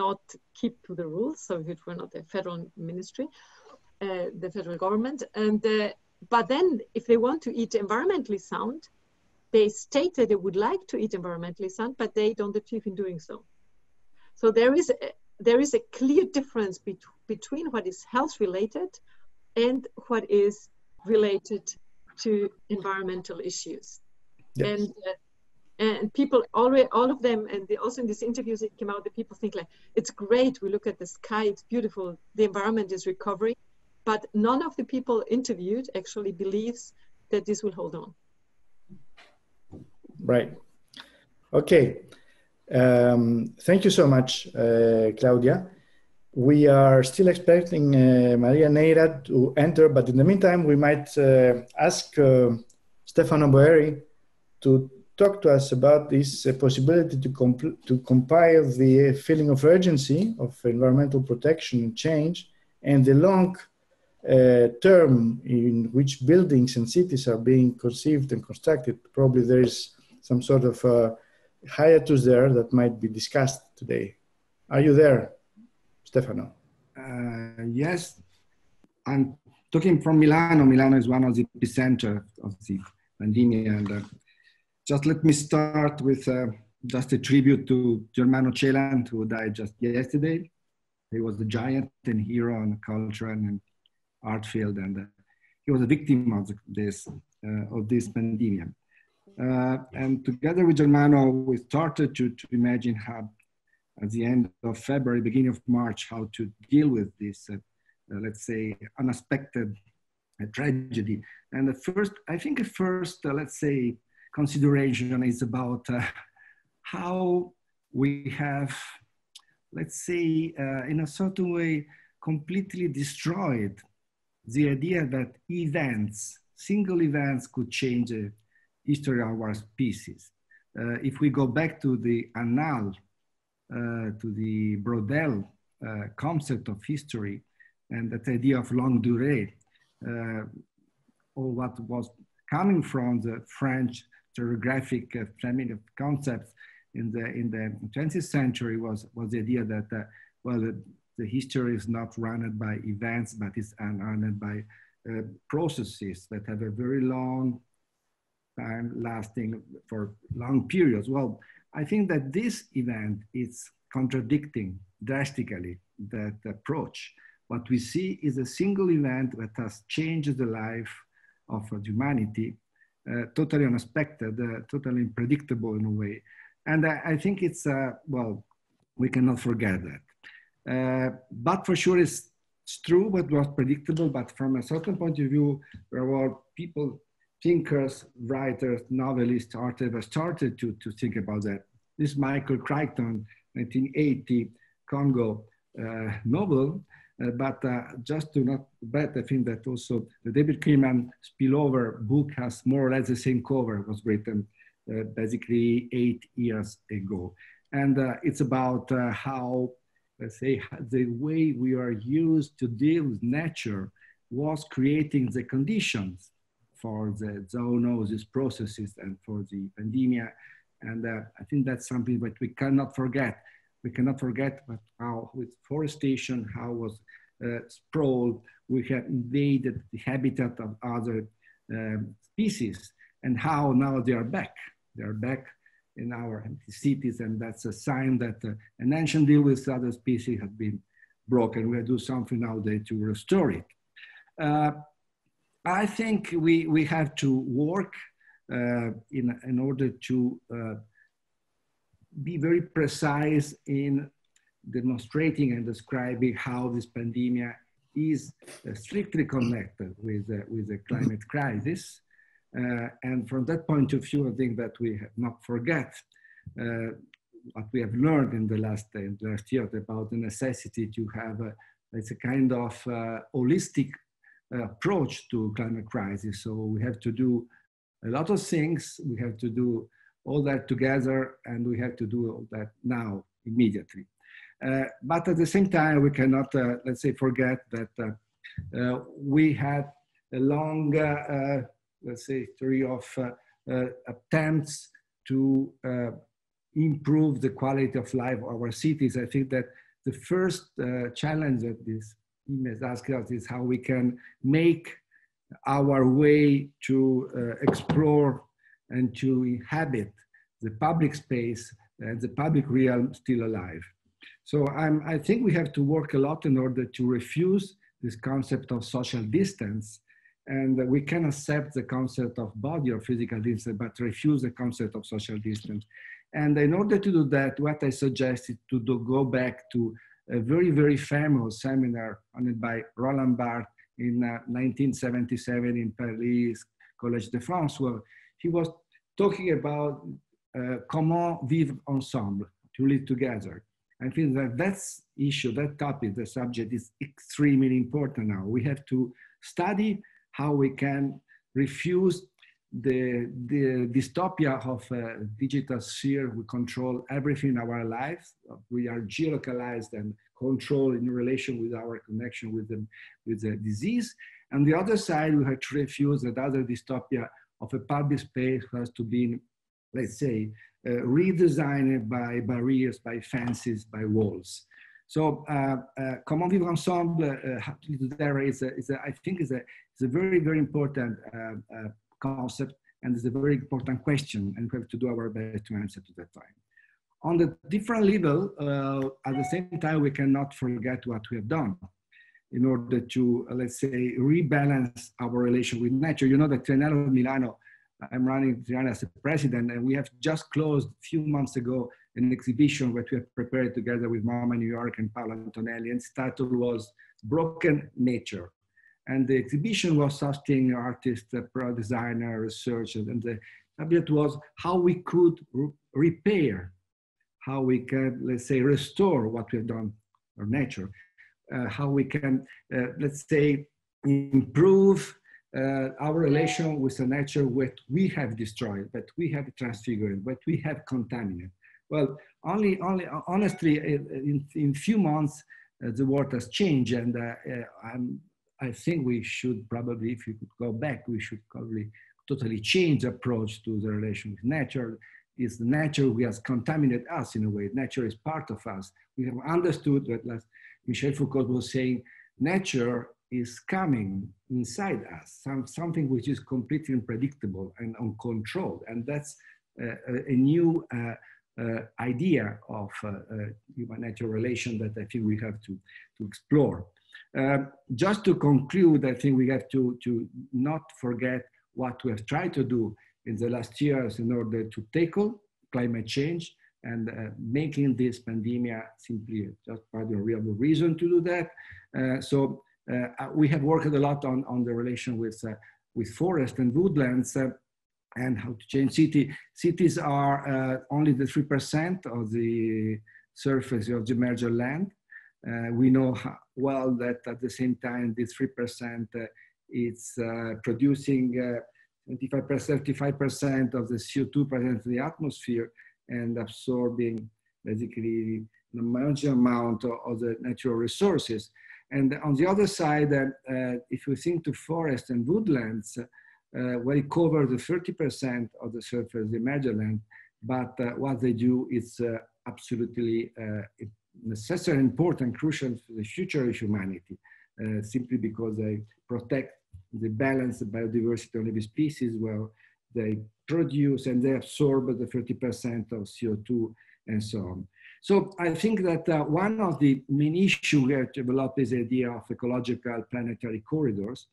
not keep to the rules. So if it were not the federal ministry, uh, the federal government, and uh, but then if they want to eat environmentally sound, they state that they would like to eat environmentally sound, but they don't achieve in doing so. So there is a, there is a clear difference be between what is health related and what is related to environmental issues. Yes. And uh, And people, already, all of them, and they also in these interviews it came out that people think like, it's great, we look at the sky, it's beautiful, the environment is recovering, but none of the people interviewed actually believes that this will hold on. Right. Okay. Um, thank you so much, uh, Claudia. We are still expecting uh, Maria Neira to enter, but in the meantime, we might uh, ask uh, Stefano Boeri to talk to us about this uh, possibility to, comp to compile the feeling of urgency of environmental protection and change and the long uh, term in which buildings and cities are being conceived and constructed. Probably there is some sort of uh, hiatus there that might be discussed today. Are you there, Stefano? Uh, yes, I'm talking from Milano. Milano is one of the epicenter of the pandemic. And uh, just let me start with uh, just a tribute to Germano Celant, who died just yesterday. He was a giant and hero in the culture and art field, and uh, he was a victim of this uh, of this pandemic. Uh, and together with Germano, we started to, to imagine how, at the end of February, beginning of March, how to deal with this, uh, uh, let's say, unexpected uh, tragedy. And the first, I think the first, uh, let's say, consideration is about uh, how we have, let's say, uh, in a certain way, completely destroyed the idea that events, single events could change the history of our species. Uh, if we go back to the annal, Uh, to the Brodel uh, concept of history and that idea of longue durée, uh, all what was coming from the French geographic uh, family of concepts in the in the twentieth century was was the idea that uh, well the, the history is not run by events but it's run by uh, processes that have a very long time lasting for long periods. Well, I think that this event is contradicting drastically that approach. What we see is a single event that has changed the life of humanity, uh, totally unexpected, uh, totally unpredictable in a way. And I, I think it's, uh, well, we cannot forget that. Uh, but for sure it's, it's true what was predictable, but from a certain point of view, there were people, thinkers, writers, novelists, artists started to, to think about that. This Michael Crichton, nineteen eighty Congo uh, novel, uh, but uh, just to not bet, I think that also the David Freeman spillover book has more or less the same cover. It was written uh, basically eight years ago. And uh, it's about uh, how, let's say, the way we are used to deal with nature was creating the conditions for the zoonosis processes and for the pandemia. And uh, I think that's something that we cannot forget. We cannot forget how with forestation, how was uh, sprawl, we have invaded the habitat of other um, species and how now they are back. They are back in our empty cities, and that's a sign that uh, an ancient deal with other species has been broken. We'll do something now there to restore it. Uh, I think we, we have to work uh, in, in order to uh, be very precise in demonstrating and describing how this pandemic is uh, strictly connected with, uh, with the climate crisis. Uh, and from that point of view, I think that we have not forget uh, what we have learned in the last, uh, in the last year about the necessity to have a, it's a kind of uh, holistic approach to climate crisis. So we have to do a lot of things, we have to do all that together, and we have to do all that now, immediately. Uh, but at the same time, we cannot, uh, let's say, forget that uh, uh, we had a long, uh, uh, let's say, history of uh, uh, attempts to uh, improve the quality of life of our cities. I think that the first uh, challenge that this is asking us is how we can make our way to uh, explore and to inhabit the public space and the public realm still alive. So I'm, I think we have to work a lot in order to refuse this concept of social distance, and we can accept the concept of body or physical distance, but refuse the concept of social distance. And in order to do that, what I suggest is to do, go back to a very, very famous seminar honored by Roland Barthes in uh, nineteen seventy-seven in Paris, Collège de France, where he was talking about uh, comment vivre ensemble, to live together. I think that that's issue, that topic, the subject is extremely important now. We have to study how we can refuse the, the dystopia of a digital sphere. We control everything in our lives. We are geolocalized and controlled in relation with our connection with the, with the disease. And the other side, we have to refuse that other dystopia of a public space has to be, let's say, uh, redesigned by barriers, by fences, by walls. So, uh, uh, Comment Vivre Ensemble, uh, there is, a, is a, I think, is a, is a very, very important uh, uh, concept, and it's a very important question, and we have to do our best to answer to that time. On the different level, uh, at the same time, we cannot forget what we have done in order to, uh, let's say, rebalance our relation with nature. You know, the Triennale Milano, I'm running Triennale as a president, and we have just closed a few months ago an exhibition that we have prepared together with MOMA New York and Paolo Antonelli, and the title was Broken Nature. And the exhibition was hosting artists, uh, product designer, researchers, and the subject was how we could re repair, how we can, let's say, restore what we've done to nature, uh, how we can, uh, let's say, improve uh, our relation with the nature that we have destroyed, that we have transfigured, that we have contaminated. Well, only, only, honestly, in in few months, uh, the world has changed, and uh, uh, I'm, I think we should probably, if we could go back, we should probably totally change the approach to the relation with nature. It's nature who has contaminated us in a way. Nature is part of us. We have understood that, as Michel Foucault was saying, nature is coming inside us, some, something which is completely unpredictable and uncontrolled. And that's uh, a, a new uh, uh, idea of uh, uh, human-nature relation that I think we have to, to explore. Uh, just to conclude, I think we have to, to not forget what we have tried to do in the last years in order to tackle climate change, and uh, making this pandemic simply just part of a real reason to do that. Uh, so uh, we have worked a lot on, on the relation with, uh, with forest and woodlands, uh, and how to change city. Cities are uh, only the three percent of the surface of the major land. Uh, we know how, well that at the same time, this three percent uh, it's uh, producing twenty-five percent, thirty-five percent of the C O two present in the atmosphere, and absorbing basically the huge amount of, of the natural resources. And on the other side, uh, uh, if you think to forests and woodlands, uh, well, it covers the thirty percent of the surface of the major land, but uh, what they do is uh, absolutely uh, it, necessary, important, crucial for the future of humanity, uh, simply because they protect the balance of biodiversity of living species. Well, they produce and they absorb the thirty percent of C O two and so on. So I think that uh, one of the main issues we have developed is the idea of ecological planetary corridors.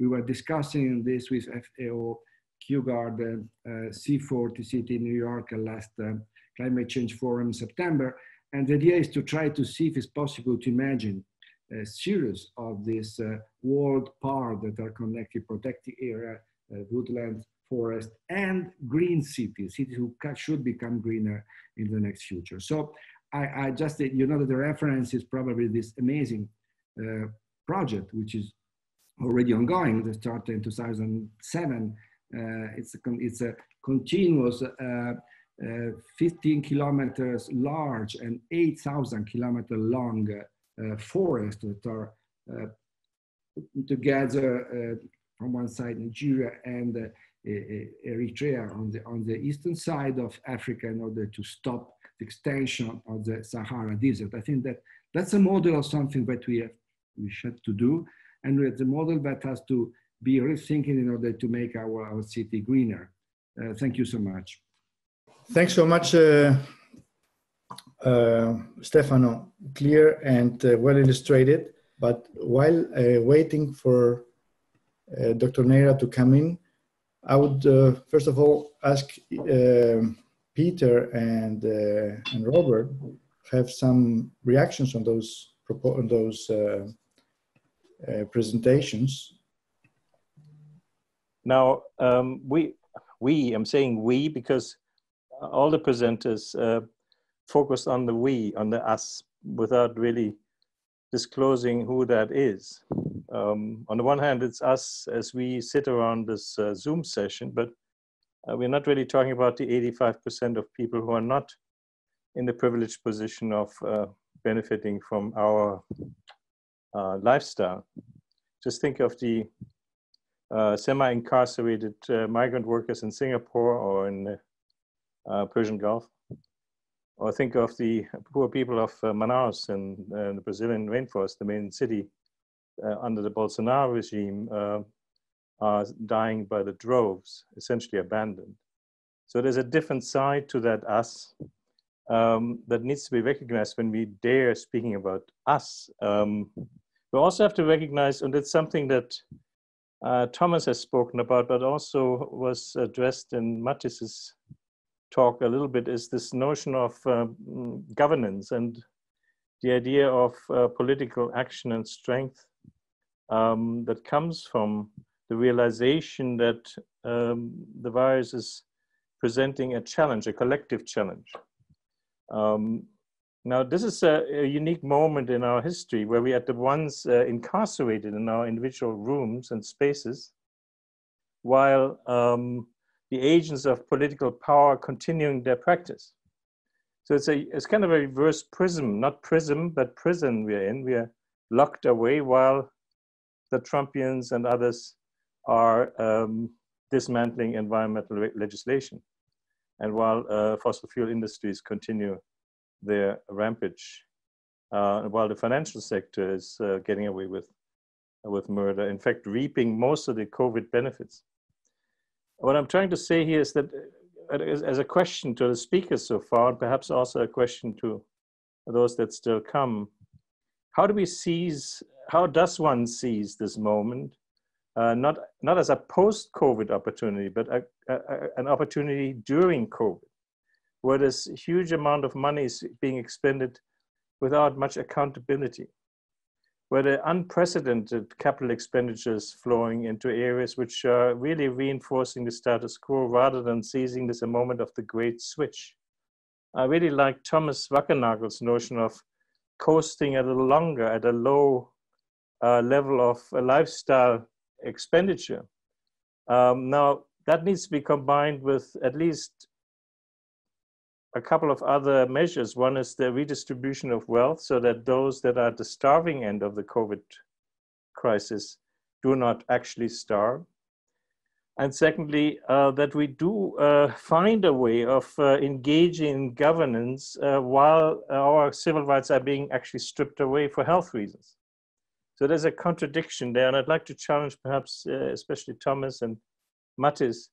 We were discussing this with F A O, Kew Garden, uh, C forty City in New York at last uh, Climate Change Forum in September. And the idea is to try to see if it's possible to imagine a series of these uh, world parks that are connected, protected area, uh, woodlands, forest, and green cities, cities who should become greener in the next future. So I, I just, you know, that the reference is probably this amazing uh, project, which is already ongoing. They started in two thousand seven. Uh, it's, a con it's a continuous uh, Uh, fifteen kilometers large and eight thousand kilometer long uh, uh, forests that are uh, together uh, on one side Nigeria and uh, Eritrea on the, on the eastern side of Africa, in order to stop the extension of the Sahara Desert. I think that that's a model of something that we have we should to do, and it's a model that has to be rethinking in order to make our, our city greener. Uh, thank you so much. Thanks so much, uh, uh, Stefano. Clear and uh, well illustrated. But while uh, waiting for uh, Doctor Neira to come in, I would uh, first of all ask uh, Peter and uh, and Robert have some reactions on those on those uh, uh, presentations. Now um, we we I'm saying we because. all the presenters uh, focused on the we, on the us, without really disclosing who that is. Um, on the one hand, it's us as we sit around this uh, Zoom session, but uh, we're not really talking about the eighty-five percent of people who are not in the privileged position of uh, benefiting from our uh, lifestyle. Just think of the uh, semi-incarcerated uh, migrant workers in Singapore or in the uh, Persian Gulf. Or think of the poor people of uh, Manaus and uh, the Brazilian rainforest, the main city uh, under the Bolsonaro regime, uh, are dying by the droves, essentially abandoned. So there's a different side to that us um, that needs to be recognized when we dare speaking about us. Um, we also have to recognize, and it's something that uh, Thomas has spoken about, but also was addressed in Mathis's talk a little bit, is this notion of uh, governance and the idea of uh, political action and strength um, that comes from the realization that um, the virus is presenting a challenge, a collective challenge. Um, now, this is a, a unique moment in our history where we are the ones uh, incarcerated in our individual rooms and spaces, while um, the agents of political power continuing their practice. So it's, a, it's kind of a reverse prism, not prism, but prison we're in. We are locked away while the Trumpians and others are um, dismantling environmental legislation, and while uh, fossil fuel industries continue their rampage, uh, while the financial sector is uh, getting away with, with murder, in fact, reaping most of the COVID benefits. What I'm trying to say here is that as a question to the speakers so far, perhaps also a question to those that still come, how do we seize, how does one seize this moment? Uh, not, not as a post-COVID opportunity, but a, a, a, an opportunity during COVID, where this huge amount of money is being expended without much accountability, where there are unprecedented capital expenditures flowing into areas which are really reinforcing the status quo rather than seizing this a moment of the great switch. I really like Thomas Wackernagel's notion of coasting a little longer at a low uh, level of uh, lifestyle expenditure. Um, now, that needs to be combined with at least a couple of other measures. One is the redistribution of wealth so that those that are at the starving end of the COVID crisis do not actually starve. And secondly, uh, that we do uh, find a way of uh, engaging in governance uh, while our civil rights are being actually stripped away for health reasons. So there's a contradiction there, and I'd like to challenge perhaps, uh, especially Thomas and Mathis,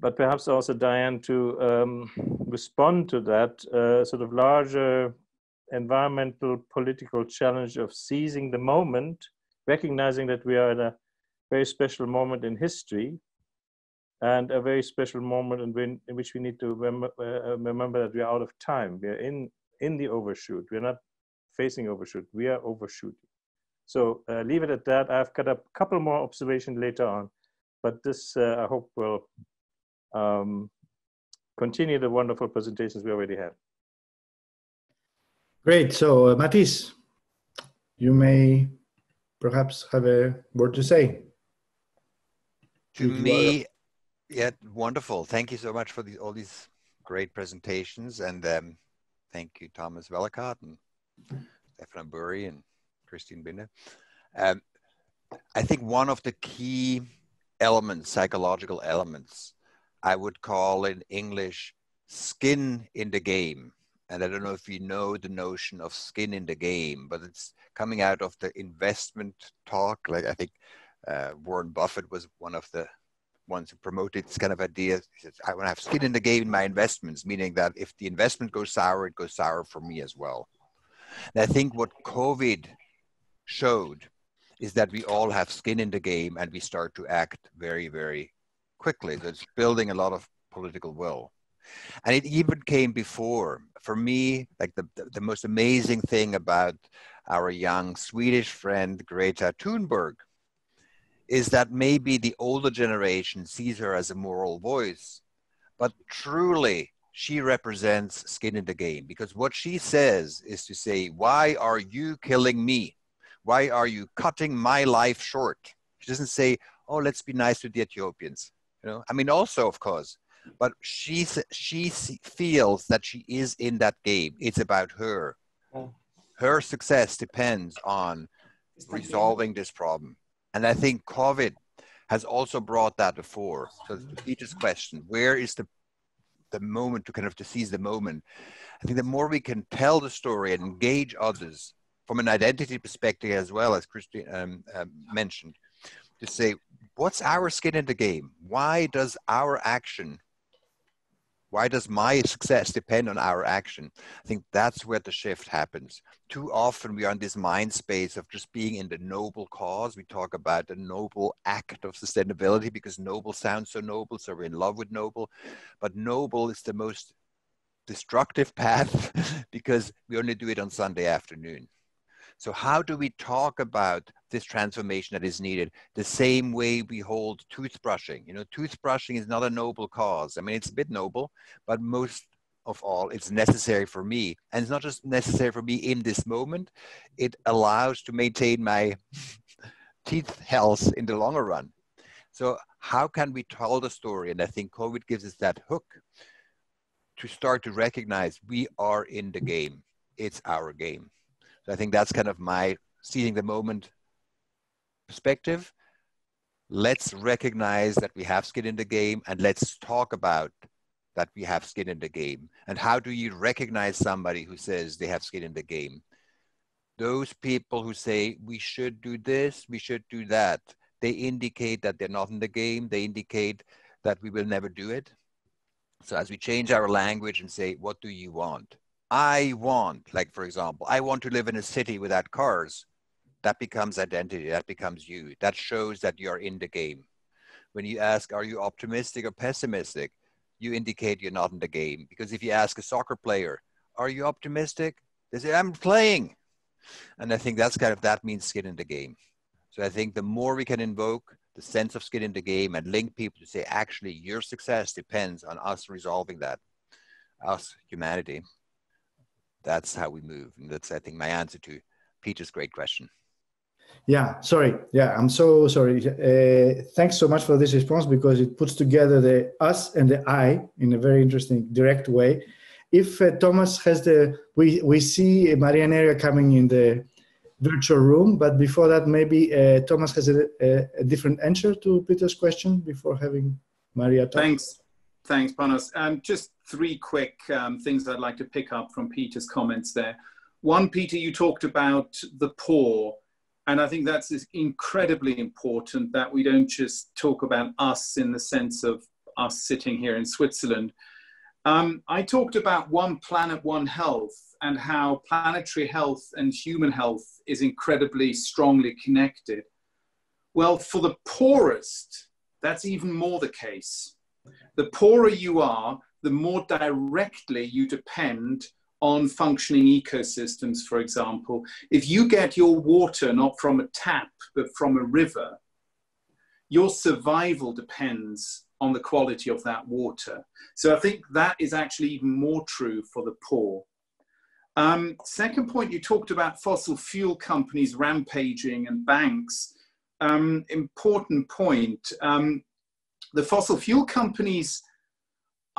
but perhaps also Diane, to um, respond to that uh, sort of larger environmental political challenge of seizing the moment, recognizing that we are at a very special moment in history and a very special moment in, when, in which we need to rem uh, remember that we are out of time. We are in, in the overshoot. We are not facing overshoot. We are overshooting. So uh, leave it at that. I've got a couple more observations later on, but this uh, I hope will Um, continue the wonderful presentations we already had. Great. So, uh, Mathis, you may perhaps have a word to say. To me, yeah, wonderful. Thank you so much for these, all these great presentations. And um, thank you, Thomas Vellacott and Stefano Boeri and Christine Binder. Um, I think one of the key elements, psychological elements, I would call in English skin in the game. And I don't know if you know the notion of skin in the game, but it's coming out of the investment talk. Like I think uh, Warren Buffett was one of the ones who promoted this kind of idea. He says, I want to have skin in the game in my investments, meaning that if the investment goes sour, it goes sour for me as well. And I think what COVID showed is that we all have skin in the game and we start to act very, very quickly. So it's building a lot of political will. And it even came before. For me, like the, the, the most amazing thing about our young Swedish friend, Greta Thunberg, is that maybe the older generation sees her as a moral voice, but truly she represents skin in the game, because what she says is to say, why are you killing me? Why are you cutting my life short? She doesn't say, oh, let's be nice to the Ethiopians. You know, I mean, also, of course, but she, she feels that she is in that game. It's about her. Oh. Her success depends on resolving this problem. And I think COVID has also brought that before. So to Peter's question, where is the, the moment to kind of to seize the moment? I think the more we can tell the story and engage others from an identity perspective as well, as Christine um, um, mentioned, to say, what's our skin in the game? Why does our action, why does my success depend on our action? I think that's where the shift happens. Too often we are in this mind space of just being in the noble cause. We talk about the noble act of sustainability because noble sounds so noble, so we're in love with noble. But noble is the most destructive path because we only do it on Sunday afternoon. So how do we talk about this transformation that is needed the same way we hold toothbrushing? You know, toothbrushing is not a noble cause. I mean, it's a bit noble, but most of all, it's necessary for me. And it's not just necessary for me in this moment. It allows to maintain my teeth health in the longer run. So how can we tell the story? And I think COVID gives us that hook to start to recognize we are in the game. It's our game. I think that's kind of my seizing the moment perspective. Let's recognize that we have skin in the game, and let's talk about that we have skin in the game. And how do you recognize somebody who says they have skin in the game? Those people who say we should do this, we should do that, they indicate that they're not in the game. They indicate that we will never do it. So as we change our language and say, what do you want? I want, like, for example, I want to live in a city without cars. That becomes identity. That becomes you. That shows that you are in the game. When you ask, are you optimistic or pessimistic? You indicate you're not in the game. Because if you ask a soccer player, are you optimistic? They say, I'm playing. And I think that's kind of, that means skin in the game. So I think the more we can invoke the sense of skin in the game and link people to say, actually, your success depends on us resolving that, us, humanity. That's how we move. And that's, I think, my answer to Peter's great question. Yeah, sorry. Yeah, I'm so sorry. Uh, thanks so much for this response, because it puts together the us and the I in a very interesting, direct way. If uh, Thomas has the, we, we see Maria Neira coming in the virtual room, but before that, maybe uh, Thomas has a, a, a different answer to Peter's question before having Maria talk. Thanks. Thanks, Panos. Um, just three quick um, things I'd like to pick up from Peter's comments there. One, Peter, you talked about the poor, and I think that's incredibly important that we don't just talk about us in the sense of us sitting here in Switzerland. Um, I talked about One Planet, One Health, and how planetary health and human health is incredibly strongly connected. Well, for the poorest, that's even more the case. The poorer you are, the more directly you depend on functioning ecosystems, for example. If you get your water not from a tap, but from a river, your survival depends on the quality of that water. So I think that is actually even more true for the poor. Um, second point, you talked about fossil fuel companies rampaging and banks. Um, important point. Um, The fossil fuel companies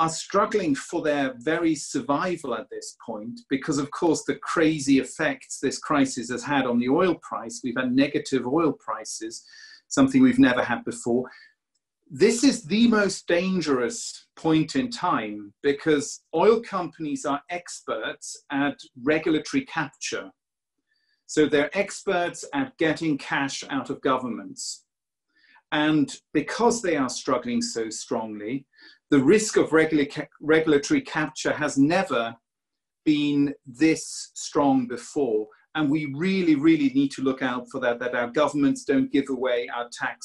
are struggling for their very survival at this point because, of course, the crazy effects this crisis has had on the oil price. We've had negative oil prices, something we've never had before. This is the most dangerous point in time because oil companies are experts at regulatory capture. So they're experts at getting cash out of governments. And because they are struggling so strongly, the risk of regula- regulatory capture has never been this strong before. And we really, really need to look out for that, that our governments don't give away our tax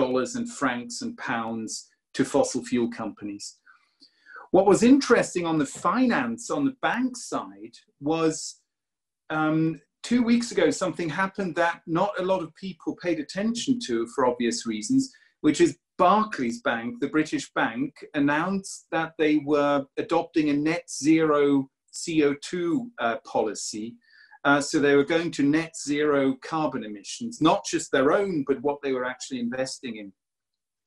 dollars and francs and pounds to fossil fuel companies. What was interesting on the finance, on the bank side, was um, Two weeks ago, something happened that not a lot of people paid attention to for obvious reasons, which is Barclays Bank, the British bank, announced that they were adopting a net zero C O two uh, policy. Uh, so they were going to net zero carbon emissions, not just their own, but what they were actually investing in.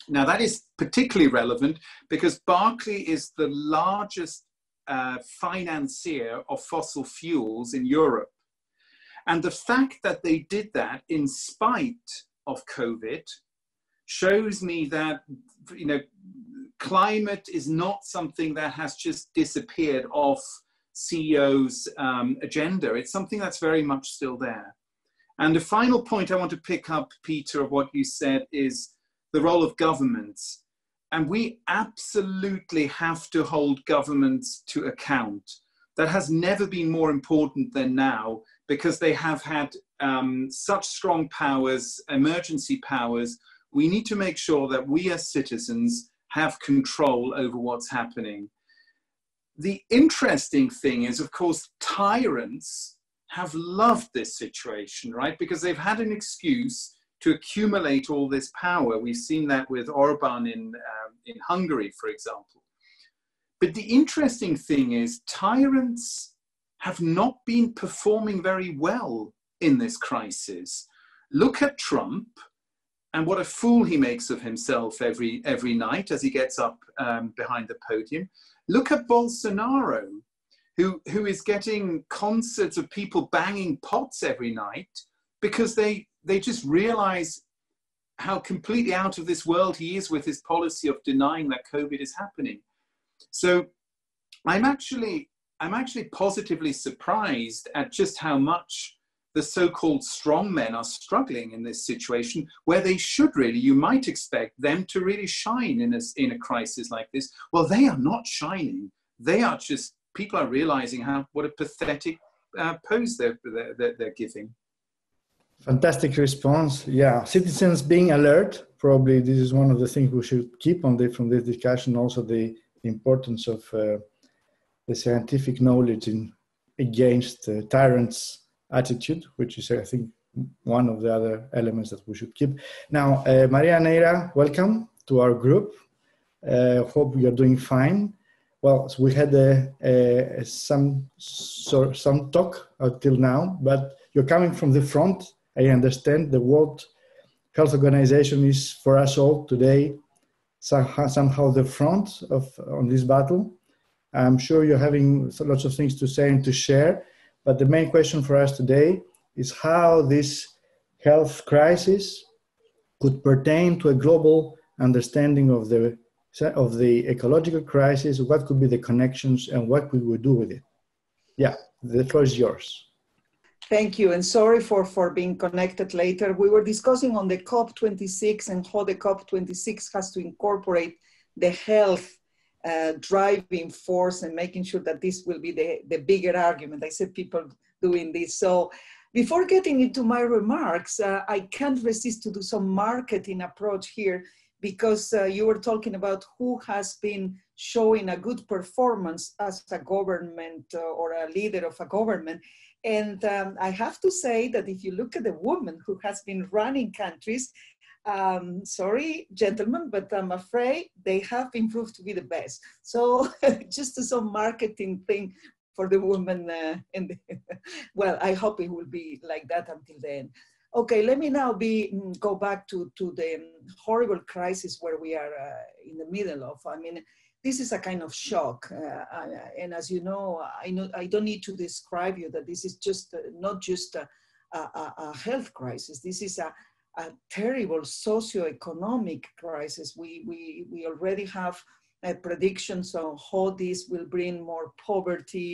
Now that is particularly relevant because Barclays is the largest uh, financier of fossil fuels in Europe. And the fact that they did that in spite of COVID shows me that, you know, climate is not something that has just disappeared off C E O's um, agenda. It's something that's very much still there. And the final point I want to pick up, Peter, of what you said is the role of governments. And we absolutely have to hold governments to account. That has never been more important than now, because they have had um, such strong powers, emergency powers. We need to make sure that we as citizens have control over what's happening. The interesting thing is, of course, tyrants have loved this situation, right? Because they've had an excuse to accumulate all this power. We've seen that with Orban in, um, in Hungary, for example. But the interesting thing is, tyrants have not been performing very well in this crisis. Look at Trump and what a fool he makes of himself every, every night as he gets up um, behind the podium. Look at Bolsonaro, who, who is getting concerts of people banging pots every night because they, they just realize how completely out of this world he is with his policy of denying that COVID is happening. So I'm actually, I'm actually positively surprised at just how much the so-called strongmen are struggling in this situation, where they should really, you might expect them to really shine in a, in a crisis like this. Well, they are not shining. They are just, people are realizing how, what a pathetic uh, pose they're, they're, they're giving. Fantastic response. Yeah, citizens being alert, probably this is one of the things we should keep on the, from this discussion, also the importance of uh, the scientific knowledge in against uh, tyrants' attitude, which is, I think, one of the other elements that we should keep. Now, uh, Maria Neira, welcome to our group. Uh, hope you're doing fine. Well, so we had a, a, some, so, some talk until now, but you're coming from the front. I understand the World Health Organization is for us all today somehow, somehow the front of on this battle. I'm sure you're having lots of things to say and to share. But the main question for us today is how this health crisis could pertain to a global understanding of the, of the ecological crisis, what could be the connections and what we would do with it. Yeah, the floor is yours. Thank you, and sorry for, for being connected later. We were discussing on the COP twenty-six and how the COP twenty-six has to incorporate the health Uh, driving force and making sure that this will be the, the bigger argument. I see people doing this. So before getting into my remarks, uh, I can't resist to do some marketing approach here, because uh, you were talking about who has been showing a good performance as a government uh, or a leader of a government. And um, I have to say that if you look at the woman who has been running countries, Um, sorry, gentlemen, but I'm afraid they have been proved to be the best. So just as a marketing thing for the women, uh, and well, I hope it will be like that until then. Okay, let me now be, go back to, to the horrible crisis where we are uh, in the middle of. I mean, this is a kind of shock. Uh, and as you know, I, know, I don't need to describe you that this is just, uh, not just a, a, a health crisis. This is a a terrible socioeconomic crisis. We, we, we already have uh, predictions on how this will bring more poverty,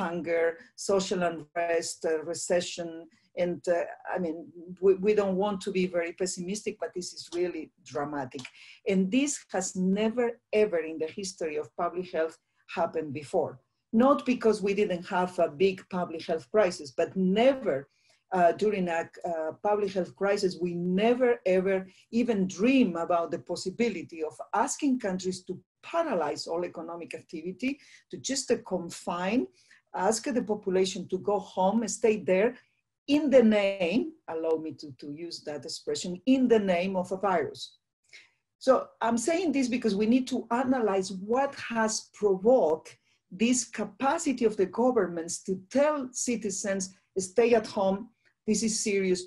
hunger, social unrest, uh, recession. And uh, I mean, we, we don't want to be very pessimistic, but this is really dramatic. And this has never, ever in the history of public health happened before. Not because we didn't have a big public health crisis, but never Uh, during a uh, public health crisis, we never ever even dream about the possibility of asking countries to paralyze all economic activity, to just uh, confine, ask the population to go home and stay there in the name, allow me to, to use that expression, in the name of a virus. So I'm saying this because we need to analyze what has provoked this capacity of the governments to tell citizens, stay at home, this is serious,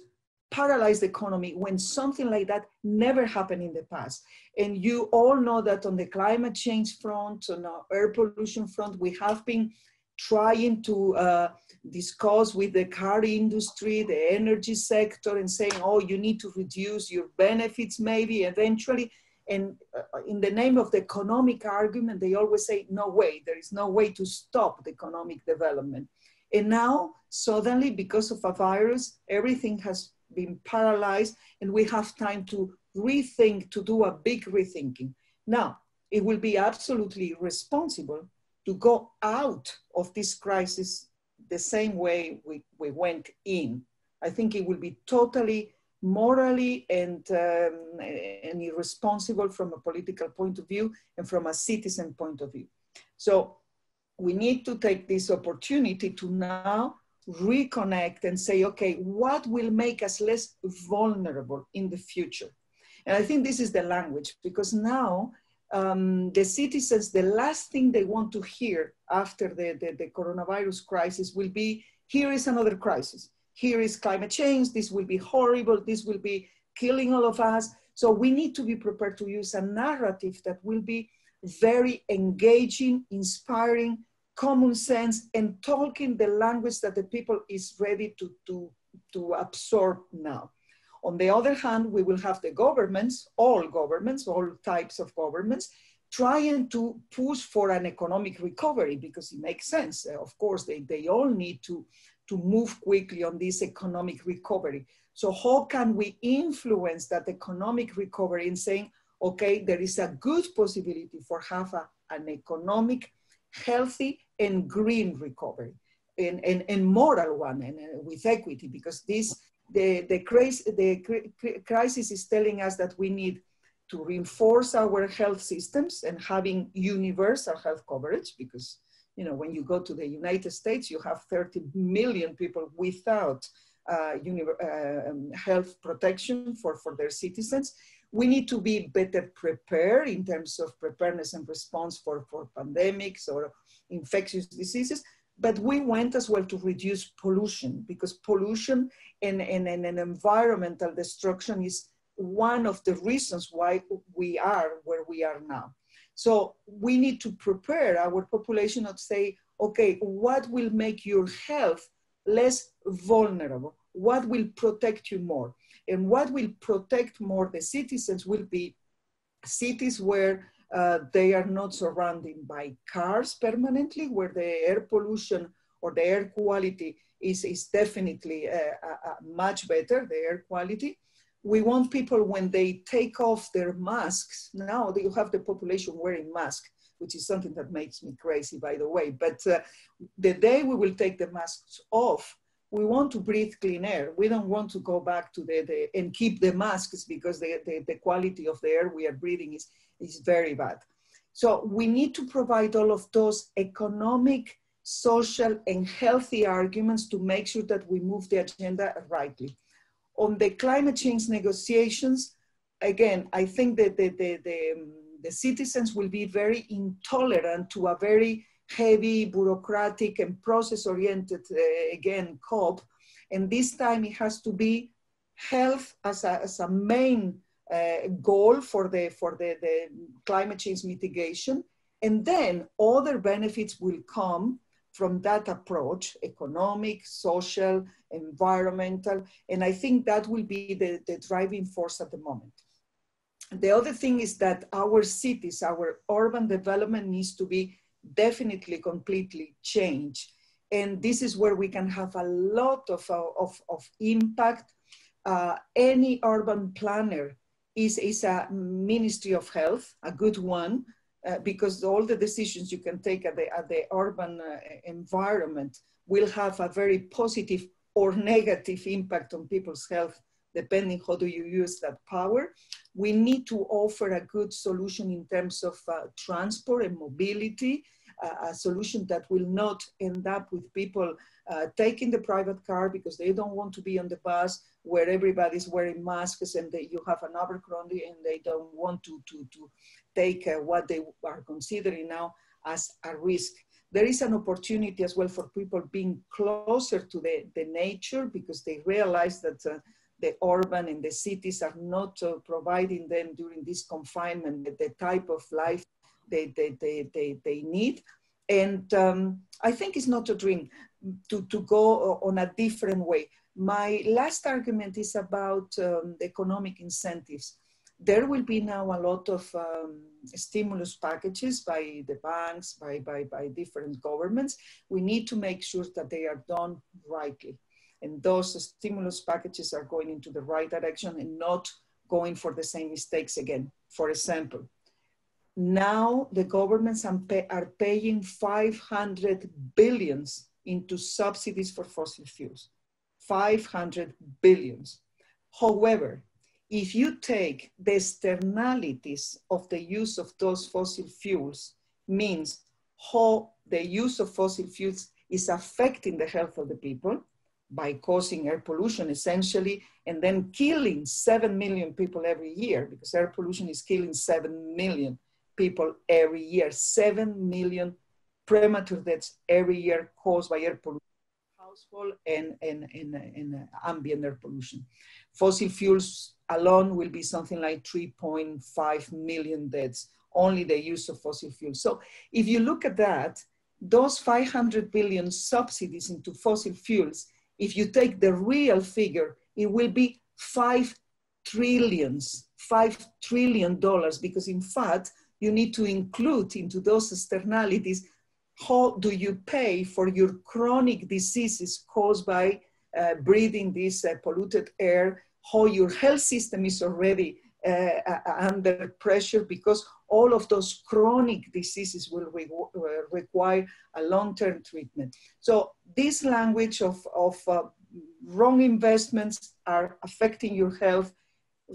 paralyzed economy, when something like that never happened in the past. And you all know that on the climate change front, on our air pollution front, we have been trying to uh, discuss with the car industry, the energy sector, and saying, oh, you need to reduce your benefits maybe eventually. And uh, in the name of the economic argument, they always say, no way, there is no way to stop the economic development. And now suddenly, because of a virus, everything has been paralyzed and we have time to rethink, to do a big rethinking. Now, it will be absolutely responsible to go out of this crisis the same way we, we went in. I think it will be totally morally and, um, and irresponsible from a political point of view and from a citizen point of view. So we need to take this opportunity to now reconnect and say, okay, what will make us less vulnerable in the future? And I think this is the language, because now Um, the citizens, the last thing they want to hear after the, the, the coronavirus crisis will be, here is another crisis. Here is climate change. This will be horrible. This will be killing all of us. So we need to be prepared to use a narrative that will be very engaging, inspiring, common sense, and talking the language that the people is ready to, to, to absorb now. On the other hand, we will have the governments, all governments, all types of governments, trying to push for an economic recovery because it makes sense. Of course, they, they all need to, to move quickly on this economic recovery. So how can we influence that economic recovery in saying, okay, there is a good possibility for have a, an economic, healthy and green recovery and, and, and moral one and uh, with equity, because this The, the, crisis, the crisis is telling us that we need to reinforce our health systems and having universal health coverage, because, you know, when you go to the United States, you have thirty million people without uh, uh, health protection for, for their citizens. We need to be better prepared in terms of preparedness and response for, for pandemics or infectious diseases. But we went as well to reduce pollution, because pollution and, and, and, and environmental destruction is one of the reasons why we are where we are now. So we need to prepare our population and say, okay, what will make your health less vulnerable? What will protect you more? And what will protect more the citizens will be cities where Uh, they are not surrounded by cars permanently, where the air pollution or the air quality is, is definitely uh, uh, much better, the air quality. We want people when they take off their masks, now that you have the population wearing masks, which is something that makes me crazy, by the way, but uh, the day we will take the masks off, we want to breathe clean air. We don't want to go back to the, the and keep the masks because the, the, the quality of the air we are breathing is, is very bad. So we need to provide all of those economic, social, and healthy arguments to make sure that we move the agenda rightly. On the climate change negotiations, again, I think that the, the, the, um, the citizens will be very intolerant to a very heavy, bureaucratic, and process-oriented, uh, again, COP. And this time it has to be health as a, as a main uh, goal for, the, for the, the climate change mitigation. And then other benefits will come from that approach, economic, social, environmental. And I think that will be the, the driving force at the moment. The other thing is that our cities, our urban development needs to be definitely completely change. And this is where we can have a lot of, of, of impact. Uh, any urban planner is, is a Ministry of Health, a good one, uh, because all the decisions you can take at the, at the urban uh, environment will have a very positive or negative impact on people's health, depending how do you use that power. We need to offer a good solution in terms of uh, transport and mobility, a, a solution that will not end up with people uh, taking the private car because they don't want to be on the bus where everybody's wearing masks and they, you have an overcrowding and they don't want to, to, to take uh, what they are considering now as a risk. There is an opportunity as well for people being closer to the, the nature because they realize that uh, the urban and the cities are not uh, providing them during this confinement the, the type of life they, they, they, they, they need. And um, I think it's not a dream to, to go on a different way. My last argument is about um, the economic incentives. There will be now a lot of um, stimulus packages by the banks, by, by, by different governments. We need to make sure that they are done rightly. And those stimulus packages are going into the right direction and not going for the same mistakes again. For example, now the governments are paying five hundred billions into subsidies for fossil fuels, five hundred billions. However, if you take the externalities of the use of those fossil fuels, means how the use of fossil fuels is affecting the health of the people by causing air pollution essentially, and then killing seven million people every year, because air pollution is killing seven million people every year, seven million premature deaths every year caused by air pollution. Household and, and, and, and ambient air pollution. Fossil fuels alone will be something like three point five million deaths, only the use of fossil fuels. So if you look at that, those five hundred billion subsidies into fossil fuels, if you take the real figure, it will be five trillions, five trillion dollars, because in fact, you need to include into those externalities how do you pay for your chronic diseases caused by uh, breathing this uh, polluted air, how your health system is already uh, under pressure, because all of those chronic diseases will re require a long-term treatment. So this language of, of uh, wrong investments are affecting your health,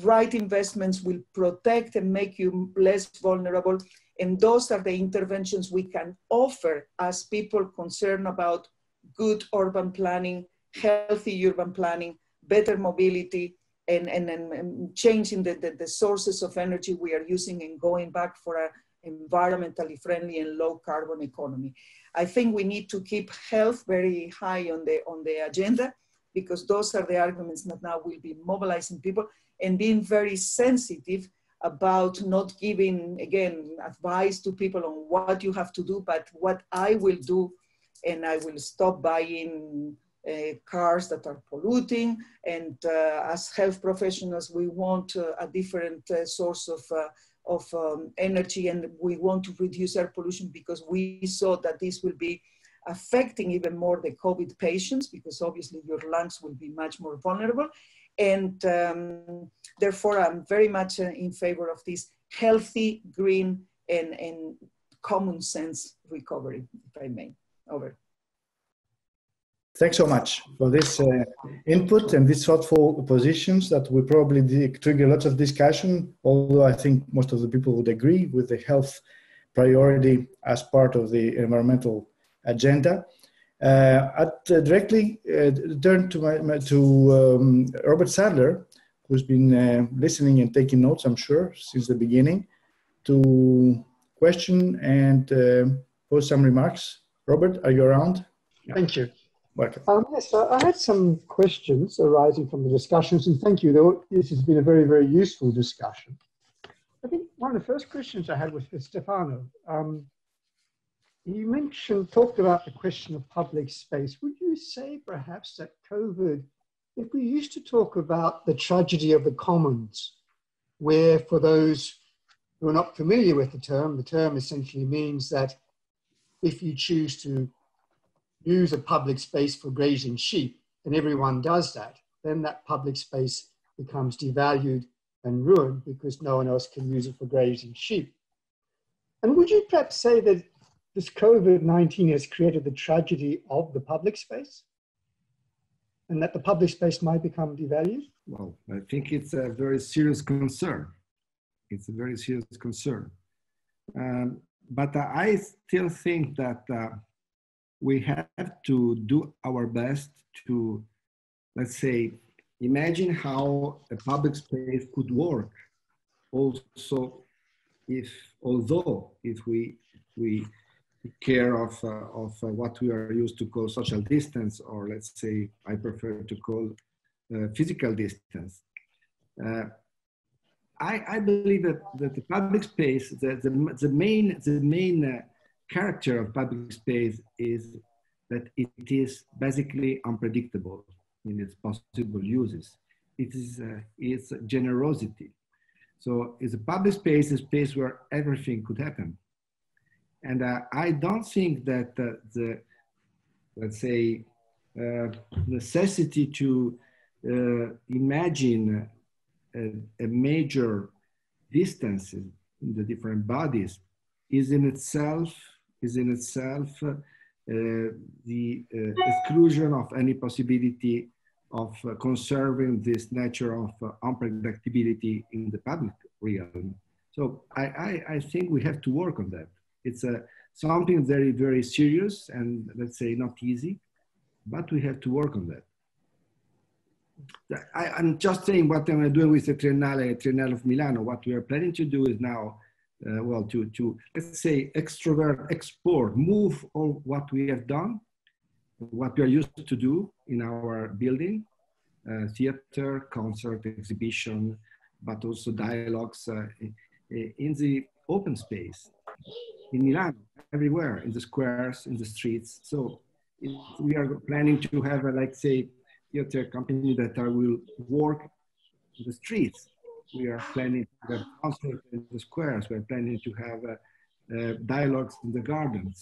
right investments will protect and make you less vulnerable. And those are the interventions we can offer as people concerned about good urban planning, healthy urban planning, better mobility, and, and, and changing the, the, the sources of energy we are using and going back for an environmentally friendly and low carbon economy. I think we need to keep health very high on the, on the agenda, because those are the arguments that now will be mobilizing people, and being very sensitive about not giving, again, advice to people on what you have to do, but what I will do, and I will stop buying uh, cars that are polluting, and uh, as health professionals, we want uh, a different uh, source of, uh, of um, energy, and we want to reduce air pollution because we saw that this will be affecting even more the COVID patients, because obviously your lungs will be much more vulnerable. And um, therefore, I'm very much in favor of this healthy, green, and, and common sense recovery, if I may. Over. Thanks so much for this uh, input and these thoughtful positions that will probably trigger lots of discussion, although I think most of the people would agree with the health priority as part of the environmental agenda. Uh, I'd uh, directly uh, turn to, my, my, to um, Robert Sadleir, who's been uh, listening and taking notes, I'm sure, since the beginning, to question and uh, pose some remarks. Robert, are you around? Thank you. Welcome. Um, yes, I had some questions arising from the discussions, and thank you. This has been a very, very useful discussion. I think one of the first questions I had was for Stefano. Um, You mentioned, talked about the question of public space. Would you say perhaps that COVID, if we used to talk about the tragedy of the commons, where for those who are not familiar with the term, the term essentially means that if you choose to use a public space for grazing sheep, and everyone does that, then that public space becomes devalued and ruined because no one else can use it for grazing sheep. And would you perhaps say that this COVID nineteen has created the tragedy of the public space, and that the public space might become devalued? Well, I think it's a very serious concern. It's a very serious concern. Um, But uh, I still think that uh, we have to do our best to, let's say, imagine how a public space could work. Also, if although if we we take care of uh, of uh, what we are used to call social distance, or let's say I prefer to call uh, physical distance. Uh, I, I believe that, that the public space, that the, the main, the main uh, character of public space is that it is basically unpredictable in its possible uses. It is uh, its generosity. So it's a public space, a space where everything could happen. And uh, I don't think that uh, the, let's say, uh, necessity to uh, imagine A, a major distance in the different bodies is in itself is in itself uh, the uh, exclusion of any possibility of uh, conserving this nature of uh, unpredictability in the public realm. So I, I, I think we have to work on that. It's a, something very, very serious and, let's say, not easy, but we have to work on that. I, I'm just saying what I'm doing with the Triennale, Triennale of Milano. What we are planning to do is now, uh, well, to, to, let's say, extrovert, export, move all what we have done, what we are used to do in our building, uh, theater, concert, exhibition, but also dialogues uh, in the open space, in Milano, everywhere, in the squares, in the streets. So we are planning to have, a, like, say, theater company that I will work in the streets. We are planning to have concerts in the squares. We are planning to have uh, uh, dialogues in the gardens.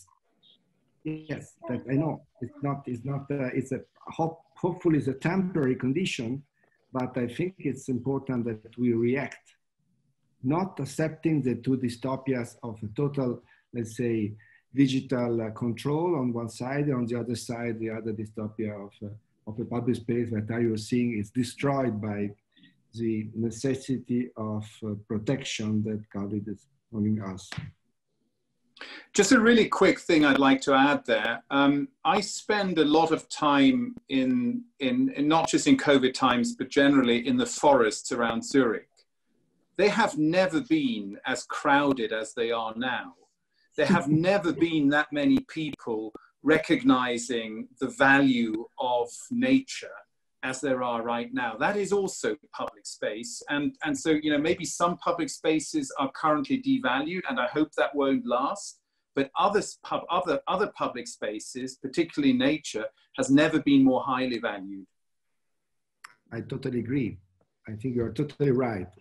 Yes, that I know. It's not. It's not. Uh, it's a hope, hopefully it's a temporary condition, but I think it's important that we react, not accepting the two dystopias of a total, let's say, digital uh, control on one side, and on the other side, the other dystopia of. Uh, of the public space that I was seeing is destroyed by the necessity of uh, protection that COVID is giving us. Just a really quick thing I'd like to add there. Um, I spend a lot of time in, in, in, not just in COVID times, but generally in the forests around Zurich. They have never been as crowded as they are now. There have never been that many people recognizing the value of nature as there are right now. That is also public space. And, and so, you know, maybe some public spaces are currently devalued, and I hope that won't last, but other, pub, other, other public spaces, particularly nature, has never been more highly valued. I totally agree. I think you're totally right,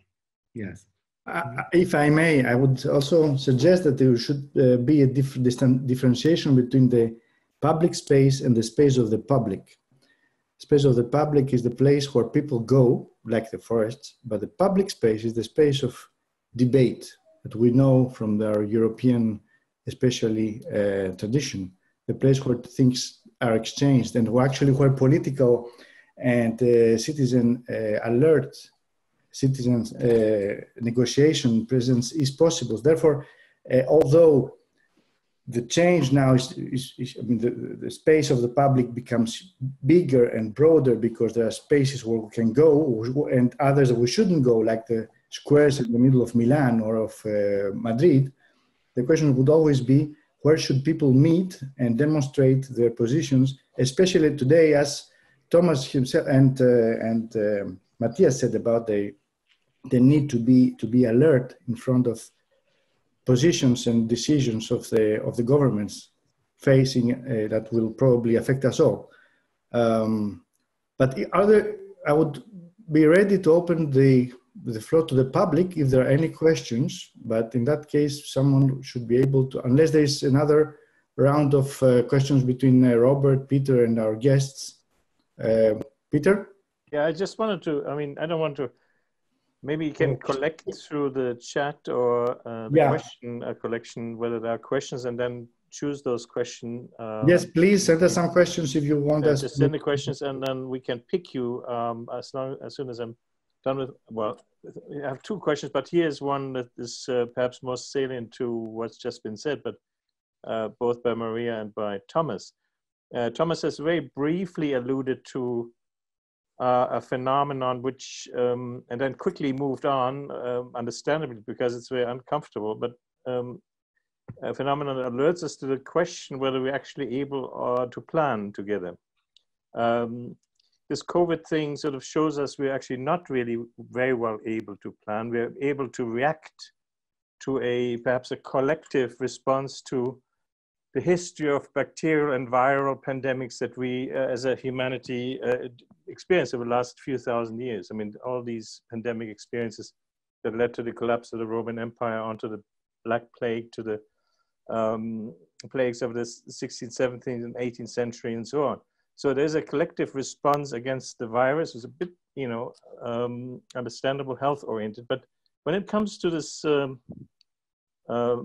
yes. Uh, if I may, I would also suggest that there should uh, be a diff differentiation between the public space and the space of the public. Space of the public is the place where people go, like the forests, but the public space is the space of debate that we know from our European, especially uh, tradition, the place where things are exchanged and where actually where political and uh, citizen uh, alert, citizens uh, negotiation presence is possible. Therefore, uh, although the change now is, is, is I mean, the, the space of the public becomes bigger and broader because there are spaces where we can go and others that we shouldn't go, like the squares in the middle of Milan or of uh, Madrid. The question would always be, where should people meet and demonstrate their positions, especially today, as Thomas himself and, uh, and uh, Matthias said about the, the need to be, to be alert in front of positions and decisions of the of the governments facing uh, that will probably affect us all. Um, but other, I would be ready to open the the floor to the public if there are any questions. But in that case, someone should be able to, unless there is another round of uh, questions between uh, Robert, Peter, and our guests. Uh, Peter? Yeah, I just wanted to. I mean, I don't want to. Maybe you can collect through the chat or uh, the yeah. question uh, collection, whether there are questions, and then choose those questions. Um, yes, please send us some questions if you want us. Just send the questions, and then we can pick you um, as long as soon as I'm done with, well, I have two questions, but here's one that is uh, perhaps more salient to what's just been said, but uh, both by Maria and by Thomas. Uh, Thomas has very briefly alluded to uh, a phenomenon which, um, and then quickly moved on, uh, understandably, because it's very uncomfortable, but um, a phenomenon that alerts us to the question whether we're actually able or to plan together. Um, This COVID thing sort of shows us we're actually not really very well able to plan. We're able to react to a perhaps a collective response to the history of bacterial and viral pandemics that we uh, as a humanity uh, experienced over the last few thousand years. I mean, all these pandemic experiences that led to the collapse of the Roman Empire, onto the Black Plague, to the um, plagues of the sixteenth, seventeenth and eighteenth century and so on. So there's a collective response against the virus. It's a bit, you know, um, understandable, health oriented. But when it comes to this um, uh,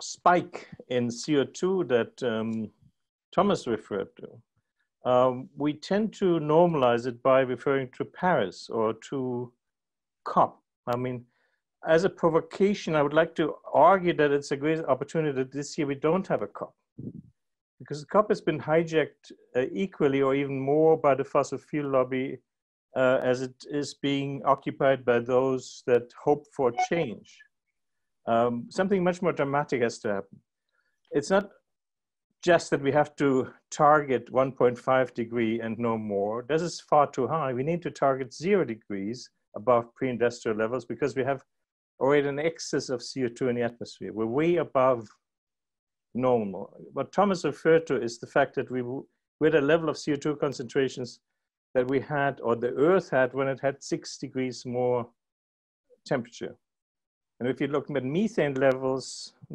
spike in C O two that um, Thomas referred to, um, we tend to normalize it by referring to Paris or to COP. I mean, as a provocation, I would like to argue that it's a great opportunity that this year we don't have a COP. Because the COP has been hijacked uh, equally or even more by the fossil fuel lobby uh, as it is being occupied by those that hope for change. Um, something much more dramatic has to happen. It's not just that we have to target one point five degree and no more. This is far too high. We need to target zero degrees above pre-industrial levels because we have already an excess of C O two in the atmosphere. We're way above normal. What Thomas referred to is the fact that we were at a level of C O two concentrations that we had, or the Earth had, when it had six degrees more temperature. And if you look at methane levels,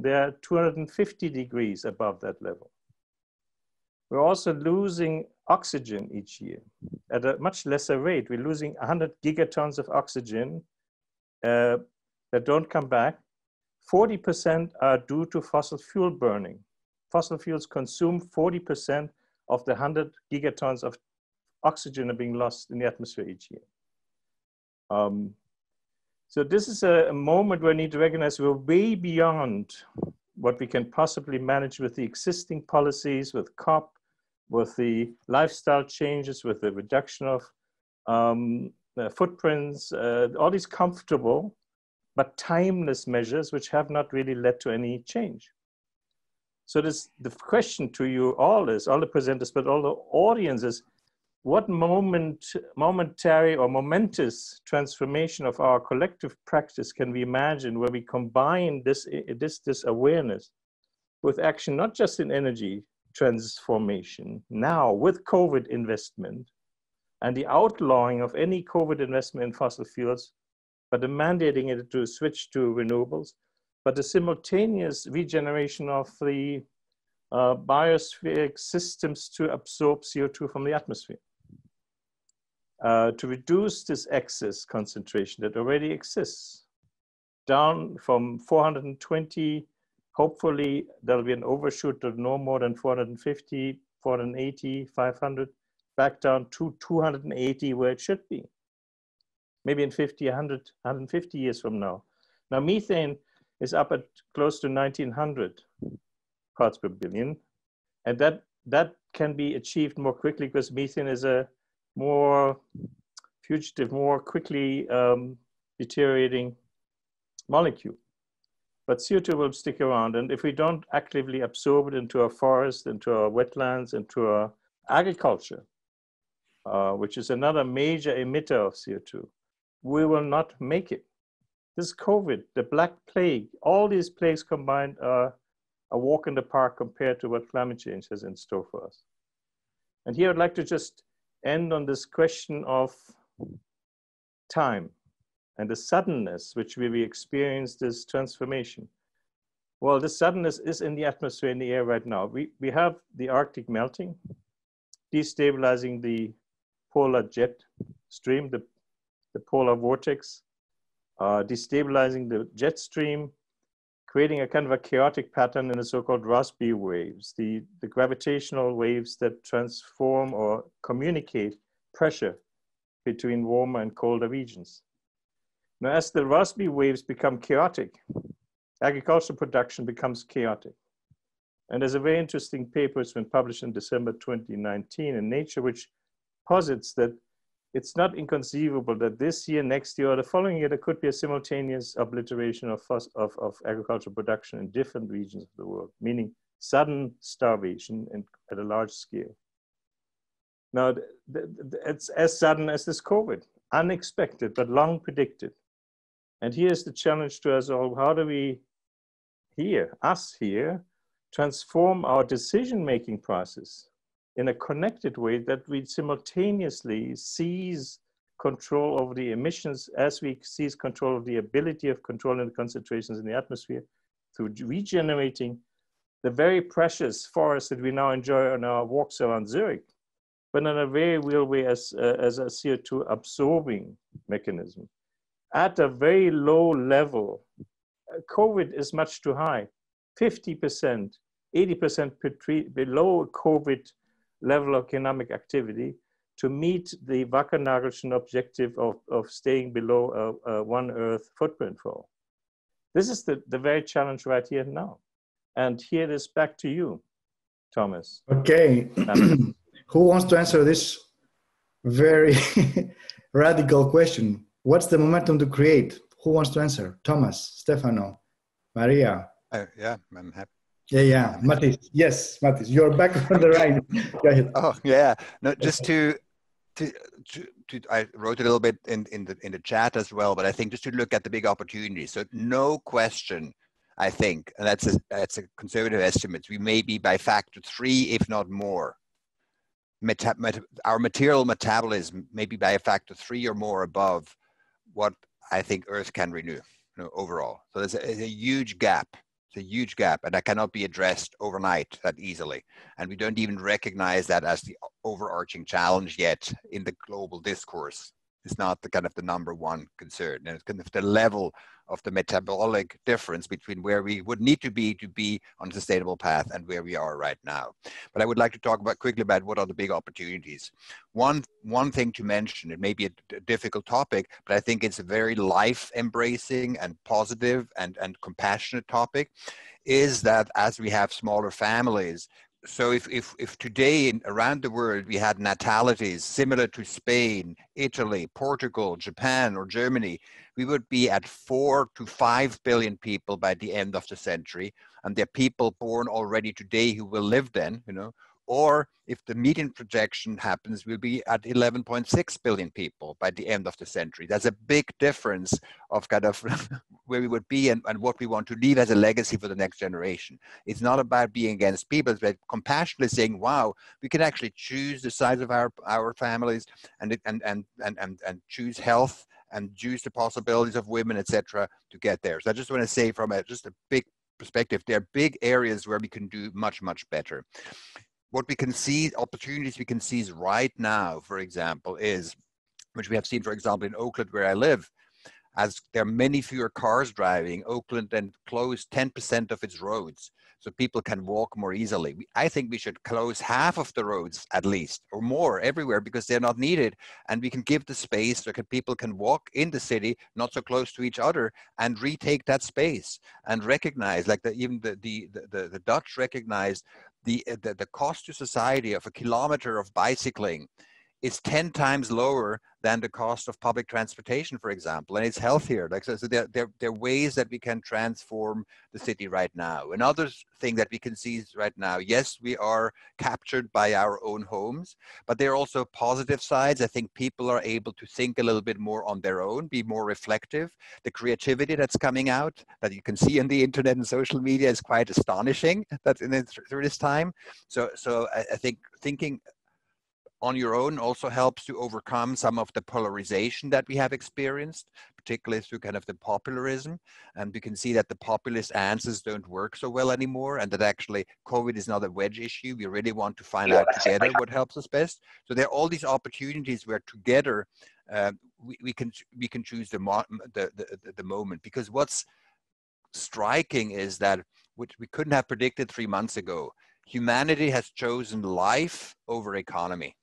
they're two hundred fifty degrees above that level. We're also losing oxygen each year at a much lesser rate. We're losing one hundred gigatons of oxygen uh, that don't come back. forty percent are due to fossil fuel burning. Fossil fuels consume forty percent of the one hundred gigatons of oxygen that are being lost in the atmosphere each year. Um, so this is a, a moment where we need to recognize we're way beyond what we can possibly manage with the existing policies, with COP, with the lifestyle changes, with the reduction of um, uh, footprints, uh, all these comfortable but timeless measures which have not really led to any change. So this, the question to you all is, all the presenters, but all the audiences, what moment, momentary or momentous transformation of our collective practice can we imagine where we combine this, this, this awareness with action, not just in energy transformation, now with COVID investment and the outlawing of any COVID investment in fossil fuels, but the mandating it to switch to renewables, but the simultaneous regeneration of the uh, biospheric systems to absorb C O two from the atmosphere, uh, to reduce this excess concentration that already exists, down from four hundred twenty, hopefully there'll be an overshoot of no more than four hundred fifty, four hundred eighty, five hundred, back down to two hundred eighty where it should be. Maybe in fifty, one hundred, one hundred fifty years from now. Now methane is up at close to nineteen hundred parts per billion. And that, that can be achieved more quickly because methane is a more fugitive, more quickly um, deteriorating molecule. But C O two will stick around. And if we don't actively absorb it into our forests, into our wetlands, into our agriculture, uh, which is another major emitter of C O two, we will not make it. This COVID, the Black Plague, all these plagues combined are a walk in the park compared to what climate change has in store for us. And here I'd like to just end on this question of time and the suddenness which we experience this transformation. Well, the suddenness is in the atmosphere, in the air right now. We, we have the Arctic melting, destabilizing the polar jet stream, the the polar vortex, uh, destabilizing the jet stream, creating a kind of a chaotic pattern in the so-called Rossby waves, the, the gravitational waves that transform or communicate pressure between warmer and colder regions. Now, as the Rossby waves become chaotic, agricultural production becomes chaotic. And there's a very interesting paper that's been published in December twenty nineteen in Nature, which posits that it's not inconceivable that this year, next year, or the following year, there could be a simultaneous obliteration of, of, of agricultural production in different regions of the world, meaning sudden starvation and at a large scale. Now, it's as sudden as this COVID, unexpected, but long predicted. And here's the challenge to us all. How do we here, us here, transform our decision-making process in a connected way that we simultaneously seize control over the emissions as we seize control of the ability of controlling the concentrations in the atmosphere through regenerating the very precious forests that we now enjoy on our walks around Zurich, but in a very real way as, uh, as a C O two absorbing mechanism. At a very low level, COVID is much too high. fifty percent, eighty percent below COVID level of economic activity to meet the Wackernagelschen objective of, of staying below a, a one Earth footprint for all. This is the, the very challenge right here and now. And here it is back to you, Thomas. Okay. Who wants to answer this very radical question? What's the momentum to create? Who wants to answer? Thomas, Stefano, Maria. Uh, yeah, I'm happy. Yeah, yeah, Mathis. Yes, Mathis, you're back on the right. Go ahead. Oh, yeah. No, just to, to, to, to, I wrote a little bit in in the in the chat as well, but I think just to look at the big opportunity. So no question, I think, and that's a that's a conservative estimate. We may be by factor three, if not more. Meta, meta, our material metabolism may be by a factor three or more above what I think Earth can renew, you know, overall. So there's a, there's a huge gap. It's a huge gap, and that cannot be addressed overnight that easily. And we don't even recognize that as the overarching challenge yet in the global discourse. It's not the kind of the number one concern. And it's kind of the level of the metabolic difference between where we would need to be to be on a sustainable path and where we are right now. But I would like to talk about quickly about what are the big opportunities. One, one thing to mention, it may be a, a difficult topic, but I think it's a very life embracing and positive and, and compassionate topic, is that as we have smaller families, so if, if, if today in, around the world we had natalities similar to Spain, Italy, Portugal, Japan, or Germany, we would be at four to five billion people by the end of the century. And there are people born already today who will live then, you know, or if the median projection happens, we'll be at eleven point six billion people by the end of the century. That's a big difference of kind of where we would be and, and what we want to leave as a legacy for the next generation. It's not about being against people, but compassionately saying, wow, we can actually choose the size of our, our families and, and, and, and, and, and choose health and choose the possibilities of women, et cetera, to get there. So I just want to say from a, just a big perspective, there are big areas where we can do much, much better. What we can see, opportunities we can seize right now, for example, is, which we have seen, for example, in Oakland, where I live, as there are many fewer cars driving, Oakland then closed ten percent of its roads so people can walk more easily. We, I think we should close half of the roads at least, or more everywhere, because they're not needed. And we can give the space so can, people can walk in the city, not so close to each other, and retake that space and recognize, like the, even the, the, the, the Dutch recognized The, the, the cost to society of a kilometer of bicycling is ten times lower than the cost of public transportation, for example, and it's healthier. Like, so so there, there, there are ways that we can transform the city right now. Another thing that we can see right now, yes, we are captured by our own homes, but there are also positive sides. I think people are able to think a little bit more on their own, be more reflective. The creativity that's coming out that you can see on the internet and social media is quite astonishing that in, through this time. So, so I, I think thinking on your own also helps to overcome some of the polarization that we have experienced, particularly through kind of the populism. And we can see that the populist answers don't work so well anymore, and that actually COVID is not a wedge issue. We really want to find out together what helps us best. So there are all these opportunities where together uh, we, we can we can choose the, mo the, the, the moment. Because what's striking is that, which we couldn't have predicted three months ago, humanity has chosen life over economy.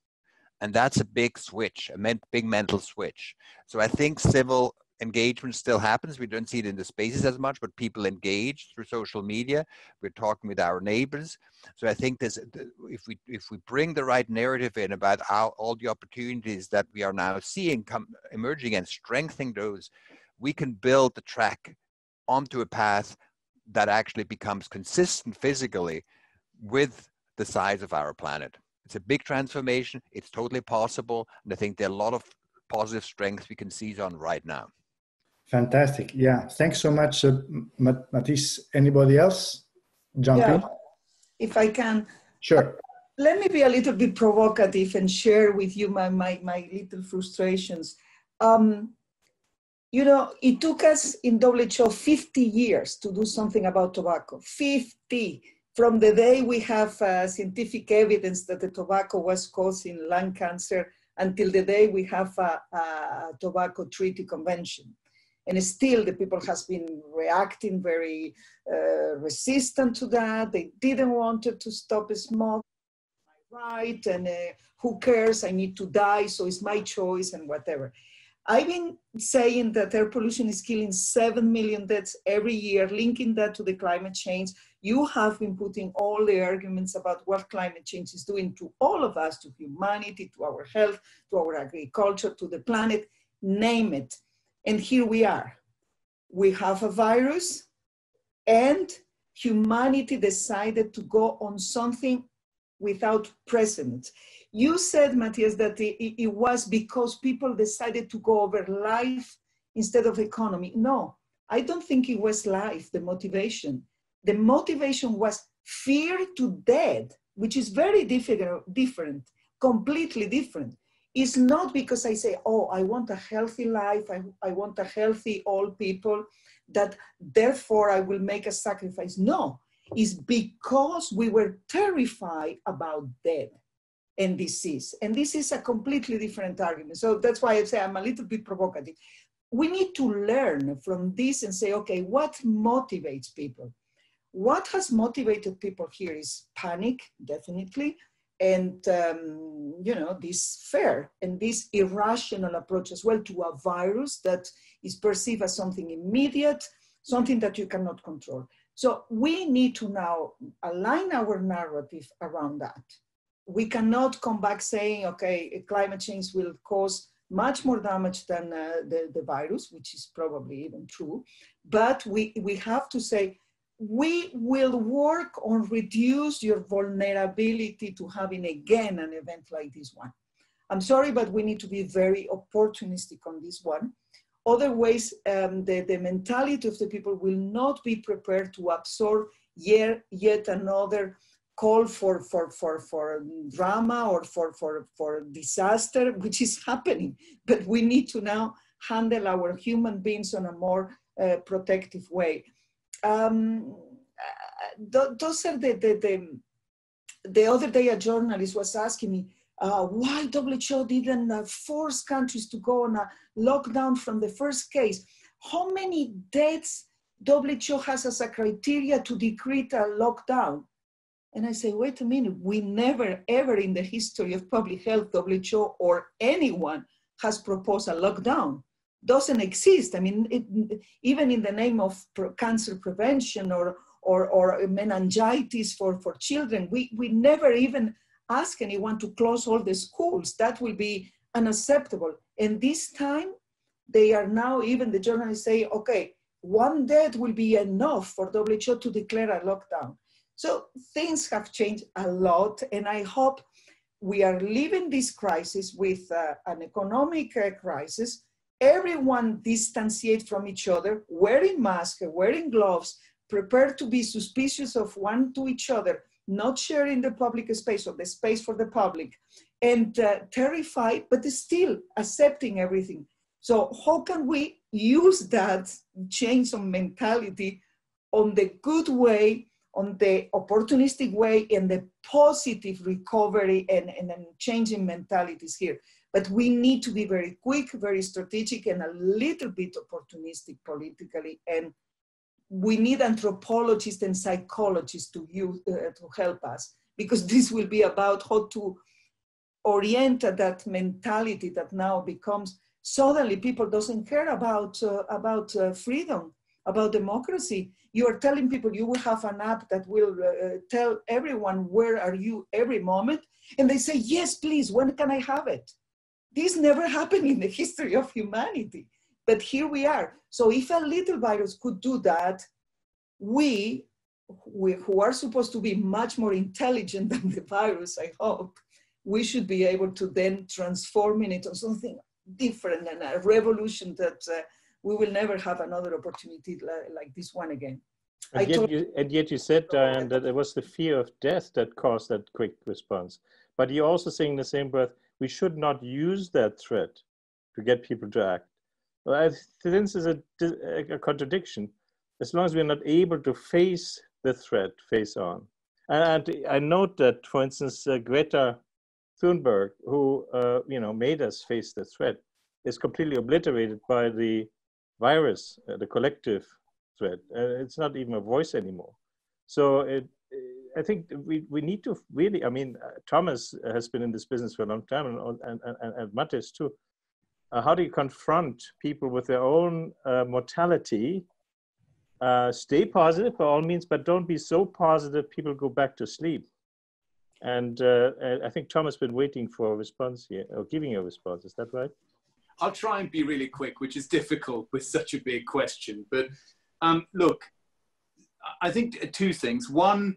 And that's a big switch, a big mental switch. So I think civil engagement still happens. We don't see it in the spaces as much, but people engage through social media. We're talking with our neighbors. So I think this, if we if we bring the right narrative in about how all the opportunities that we are now seeing come emerging and strengthening those, we can build the track onto a path that actually becomes consistent physically with the size of our planet. It's a big transformation. It's totally possible. And I think there are a lot of positive strengths we can seize on right now. Fantastic. Yeah. Thanks so much, uh, Mat Mathis. Anybody else? Jump yeah, in. If I can. Sure. Let me be a little bit provocative and share with you my, my, my little frustrations. Um, you know, it took us in W H O fifty years to do something about tobacco. fifty. From the day we have uh, scientific evidence that the tobacco was causing lung cancer until the day we have a, a tobacco treaty convention. And still the people has been reacting very uh, resistant to that. They didn't want to stop smoking, right? And uh, who cares, I need to die, so it's my choice and whatever. I've been saying that air pollution is killing seven million deaths every year, linking that to the climate change. You have been putting all the arguments about what climate change is doing to all of us, to humanity, to our health, to our agriculture, to the planet, name it. And here we are. We have a virus and humanity decided to go on something without precedent. You said, Matthias, that it, it was because people decided to go over life instead of economy. No, I don't think it was life, the motivation. The motivation was fear to death, which is very different, different, completely different. It's not because I say, oh, I want a healthy life, I, I want a healthy old people, that therefore I will make a sacrifice. No. Is because we were terrified about death and disease. And this is a completely different argument. So that's why I say I'm a little bit provocative. We need to learn from this and say, okay, what motivates people? What has motivated people here is panic, definitely, and um, you know, this fear and this irrational approach as well to a virus that is perceived as something immediate, something that you cannot control. So we need to now align our narrative around that. We cannot come back saying, okay, climate change will cause much more damage than uh, the, the virus, which is probably even true. But we, we have to say, we will work on reduce your vulnerability to having again an event like this one. I'm sorry, but we need to be very opportunistic on this one. Otherwise, um, the, the mentality of the people will not be prepared to absorb yet, yet another call for, for, for, for drama or for, for, for disaster, which is happening. But we need to now handle our human beings on a more uh, protective way. Um, th those are the, the, the, the other day a journalist was asking me, Uh, why W H O didn't uh, force countries to go on a lockdown from the first case? How many deaths W H O has as a criteria to decree a lockdown? And I say, wait a minute, we never ever in the history of public health, W H O or anyone has proposed a lockdown. Doesn't exist. I mean, it, even in the name of cancer prevention or, or, or meningitis for, for children, we, we never even ask anyone to close all the schools. That will be unacceptable. And this time, they are now, even the journalists say, okay, one death will be enough for W H O to declare a lockdown. So things have changed a lot. And I hope we are leaving this crisis with uh, an economic uh, crisis. Everyone distanciate from each other, wearing masks, wearing gloves, prepared to be suspicious of one to each other, not sharing the public space or the space for the public, and uh, terrified, but still accepting everything. So how can we use that change of mentality on the good way, on the opportunistic way, and the positive recovery and, and, and changing mentalities here? But we need to be very quick, very strategic, and a little bit opportunistic politically, and we need anthropologists and psychologists to, use, uh, to help us, because this will be about how to oriented that mentality that now becomes, suddenly people doesn't care about, uh, about uh, freedom, about democracy. You are telling people you will have an app that will uh, tell everyone where are you every moment. And they say, yes, please, when can I have it? This never happened in the history of humanity, but here we are. So if a little virus could do that, we, we who are supposed to be much more intelligent than the virus, I hope, we should be able to then transform it into something different and a revolution that uh, we will never have another opportunity like this one again. And, yet you, and yet you said, Diane, that it was the fear of death that caused that quick response. But you're also saying in the same breath, we should not use that threat to get people to act. Well, I think this is a, a contradiction. As long as we're not able to face the threat face on. And I note that, for instance, uh, Greta Thunberg, who uh, you know, made us face the threat, is completely obliterated by the virus, uh, the collective threat. Uh, it's not even a voice anymore. So it, I think we, we need to really, I mean, uh, Thomas has been in this business for a long time, and, and, and, and Mathis too. Uh, how do you confront people with their own uh, mortality? Uh, stay positive by all means, but don't be so positive people go back to sleep. And uh, I think Thomas has been waiting for a response here, or giving a response, is that right? I'll try and be really quick, which is difficult with such a big question. But um, look, I think two things. One,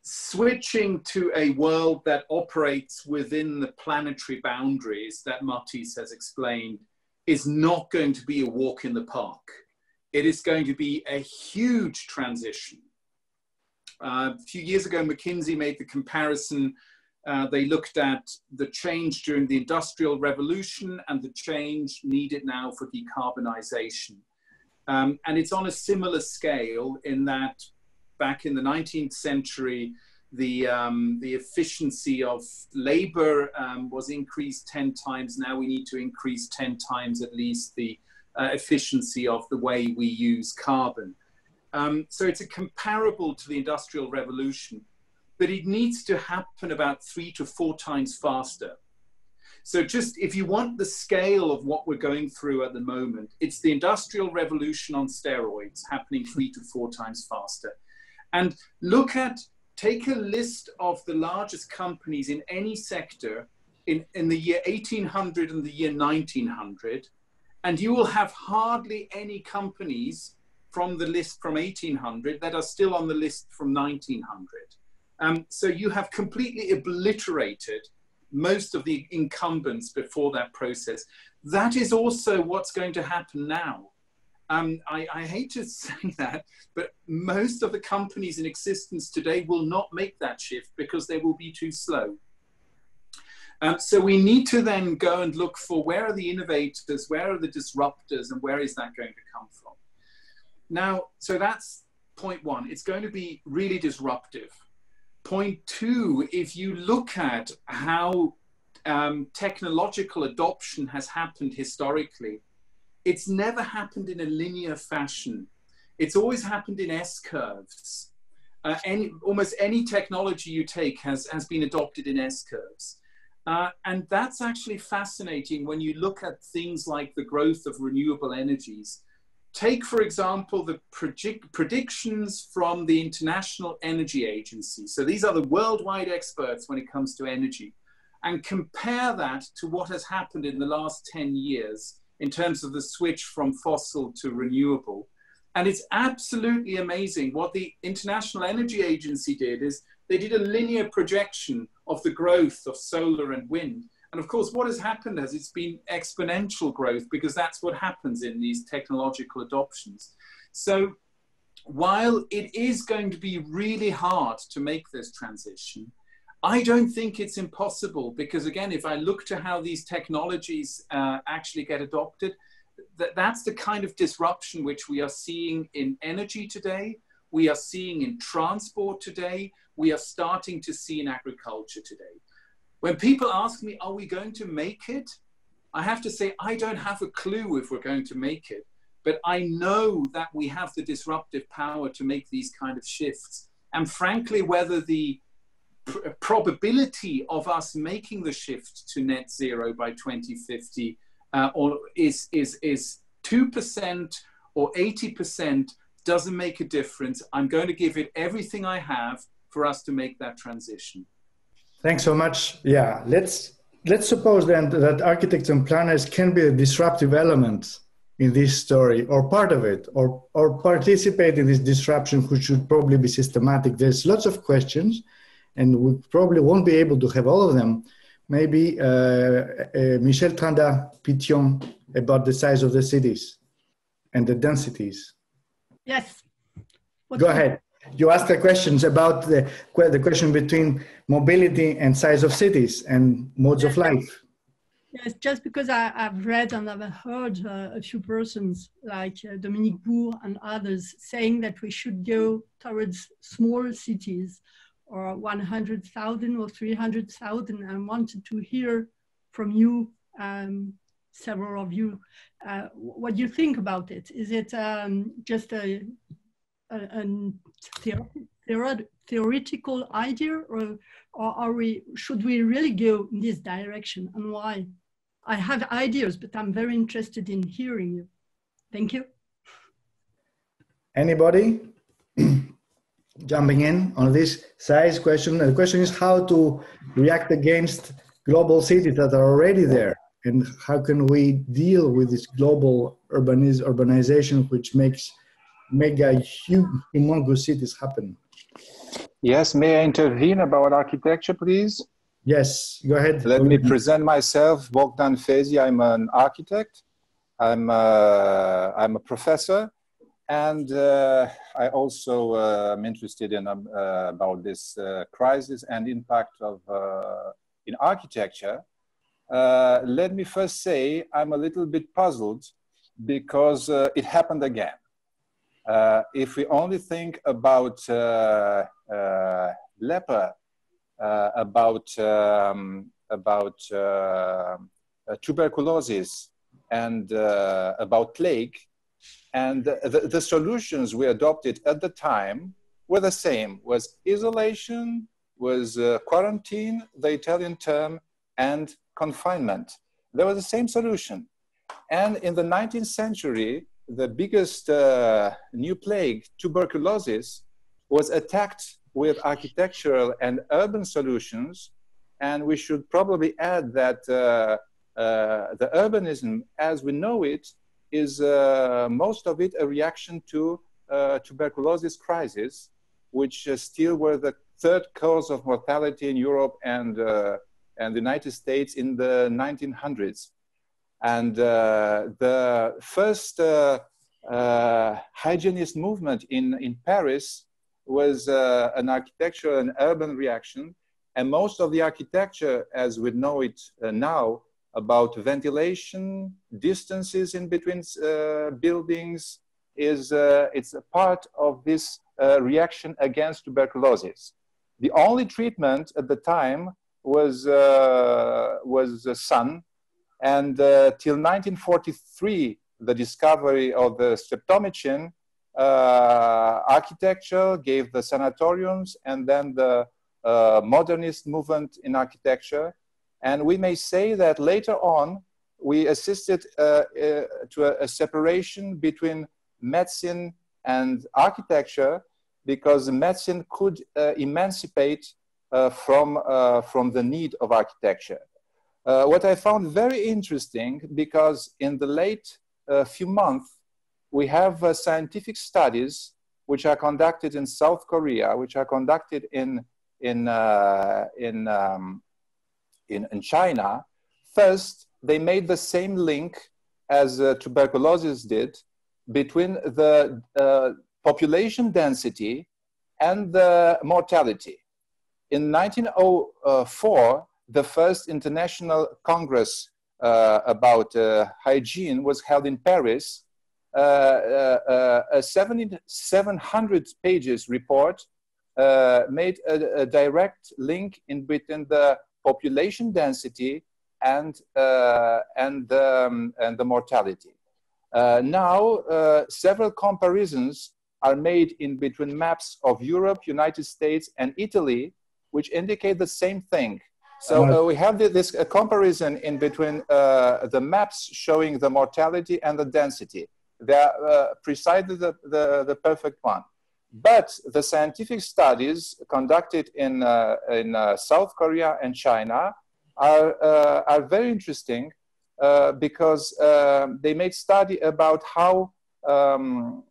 switching to a world that operates within the planetary boundaries that Mathis has explained is not going to be a walk in the park. It is going to be a huge transition. Uh, a few years ago, McKinsey made the comparison. Uh, they looked at the change during the Industrial Revolution and the change needed now for decarbonization. Um, and it's on a similar scale in that back in the nineteenth century, the, um, the efficiency of labor um, was increased ten times. Now we need to increase ten times at least the uh, efficiency of the way we use carbon. Um, so it's a comparable to the Industrial Revolution, but it needs to happen about three to four times faster. So just if you want the scale of what we're going through at the moment, it's the Industrial Revolution on steroids happening three to four times faster. And look at, take a list of the largest companies in any sector in, in the year eighteen hundred and the year nineteen hundred, and you will have hardly any companies from the list from eighteen hundred that are still on the list from nineteen hundred. Um, so you have completely obliterated most of the incumbents before that process. That is also what's going to happen now. Um, I, I hate to say that, but most of the companies in existence today will not make that shift because they will be too slow. Um, so we need to then go and look for where are the innovators, where are the disruptors, and where is that going to come from? Now, so that's point one. It's going to be really disruptive. Point two, if you look at how um, technological adoption has happened historically, it's never happened in a linear fashion. It's always happened in S-curves. Uh, any, almost any technology you take has, has been adopted in S-curves. Uh, and that's actually fascinating when you look at things like the growth of renewable energies. Take, for example, the predict predictions from the International Energy Agency. So these are the worldwide experts when it comes to energy. And compare that to what has happened in the last ten years. In terms of the switch from fossil to renewable. And it's absolutely amazing. What the International Energy Agency did is they did a linear projection of the growth of solar and wind. And of course, what has happened is it's been exponential growth because that's what happens in these technological adoptions. So while it is going to be really hard to make this transition, I don't think it's impossible because, again, if I look to how these technologies uh, actually get adopted, th that's the kind of disruption which we are seeing in energy today, we are seeing in transport today, we are starting to see in agriculture today. When people ask me, are we going to make it? I have to say, I don't have a clue if we're going to make it, but I know that we have the disruptive power to make these kind of shifts. And frankly, whether the pr- probability of us making the shift to net zero by twenty fifty uh, or is is is two percent or eighty percent doesn't make a difference. I'm going to give it everything I have for us to make that transition. Thanks so much. Yeah, let's let's suppose then that architects and planners can be a disruptive element in this story, or part of it, or or participate in this disruption, which should probably be systematic. There's lots of questions, and we probably won't be able to have all of them. Maybe uh, uh, Michel Tranda-Pitillon about the size of the cities and the densities. Yes. What's Go ahead. You asked the questions about the, the question between mobility and size of cities and modes yes. of life. Yes, just because I, I've read and I've heard uh, a few persons like uh, Dominique Bourg and others saying that we should go towards small cities or one hundred thousand or three hundred thousand. I wanted to hear from you, um, several of you, uh, what you think about it. Is it um, just a, a, a theor theor theoretical idea, or, or are we, should we really go in this direction, and why? I have ideas, but I'm very interested in hearing you. Thank you. Anybody jumping in on this size question? The question is how to react against global cities that are already there, and how can we deal with this global urbaniz urbanization, which makes mega huge, humongous cities happen? Yes, may I intervene about architecture, please? Yes, go ahead. Let me present myself, Bogdan Fezi. I'm an architect. I'm a, I'm a professor, and uh, I also uh, am interested in um, uh, about this uh, crisis and impact of uh, in architecture. Uh, let me first say I'm a little bit puzzled because uh, it happened again. Uh, if we only think about uh, uh, leper, uh, about um, about uh, uh, tuberculosis, and uh, about plague, and the, the solutions we adopted at the time were the same: was isolation, was uh, quarantine, the Italian term, and confinement. There was the same solution, and in the nineteenth century. The biggest uh, new plague, tuberculosis, was attacked with architectural and urban solutions. And we should probably add that uh, uh, the urbanism as we know it is uh, most of it a reaction to uh, tuberculosis crisis, which uh, still were the third cause of mortality in Europe and, uh, and the United States in the nineteen hundreds. And uh, the first uh, uh, hygienist movement in, in Paris was uh, an architectural and urban reaction. And most of the architecture, as we know it uh, now, about ventilation, distances in between uh, buildings, is uh, it's a part of this uh, reaction against tuberculosis. The only treatment at the time was, uh, was the sun. And uh, till nineteen forty-three, the discovery of the streptomycin, uh, architecture gave the sanatoriums, and then the uh, modernist movement in architecture. And we may say that later on, we assisted uh, uh, to a, a separation between medicine and architecture, because medicine could uh, emancipate uh, from, uh, from the need of architecture. Uh, what I found very interesting, because in the late uh, few months, we have uh, scientific studies which are conducted in South Korea, which are conducted in, in, uh, in, um, in, in China. First, they made the same link as uh, tuberculosis did between the uh, population density and the mortality. In nineteen oh four, the first international congress uh, about uh, hygiene was held in Paris. Uh, uh, a seven hundred pages report uh, made a, a direct link in between the population density and, uh, and, um, and the mortality. Uh, now, uh, several comparisons are made in between maps of Europe, United States, and Italy, which indicate the same thing. So uh, we have this uh, comparison in between uh, the maps showing the mortality and the density. They are uh, precisely the, the, the perfect one. But the scientific studies conducted in, uh, in uh, South Korea and China are, uh, are very interesting uh, because uh, they made study about how, um,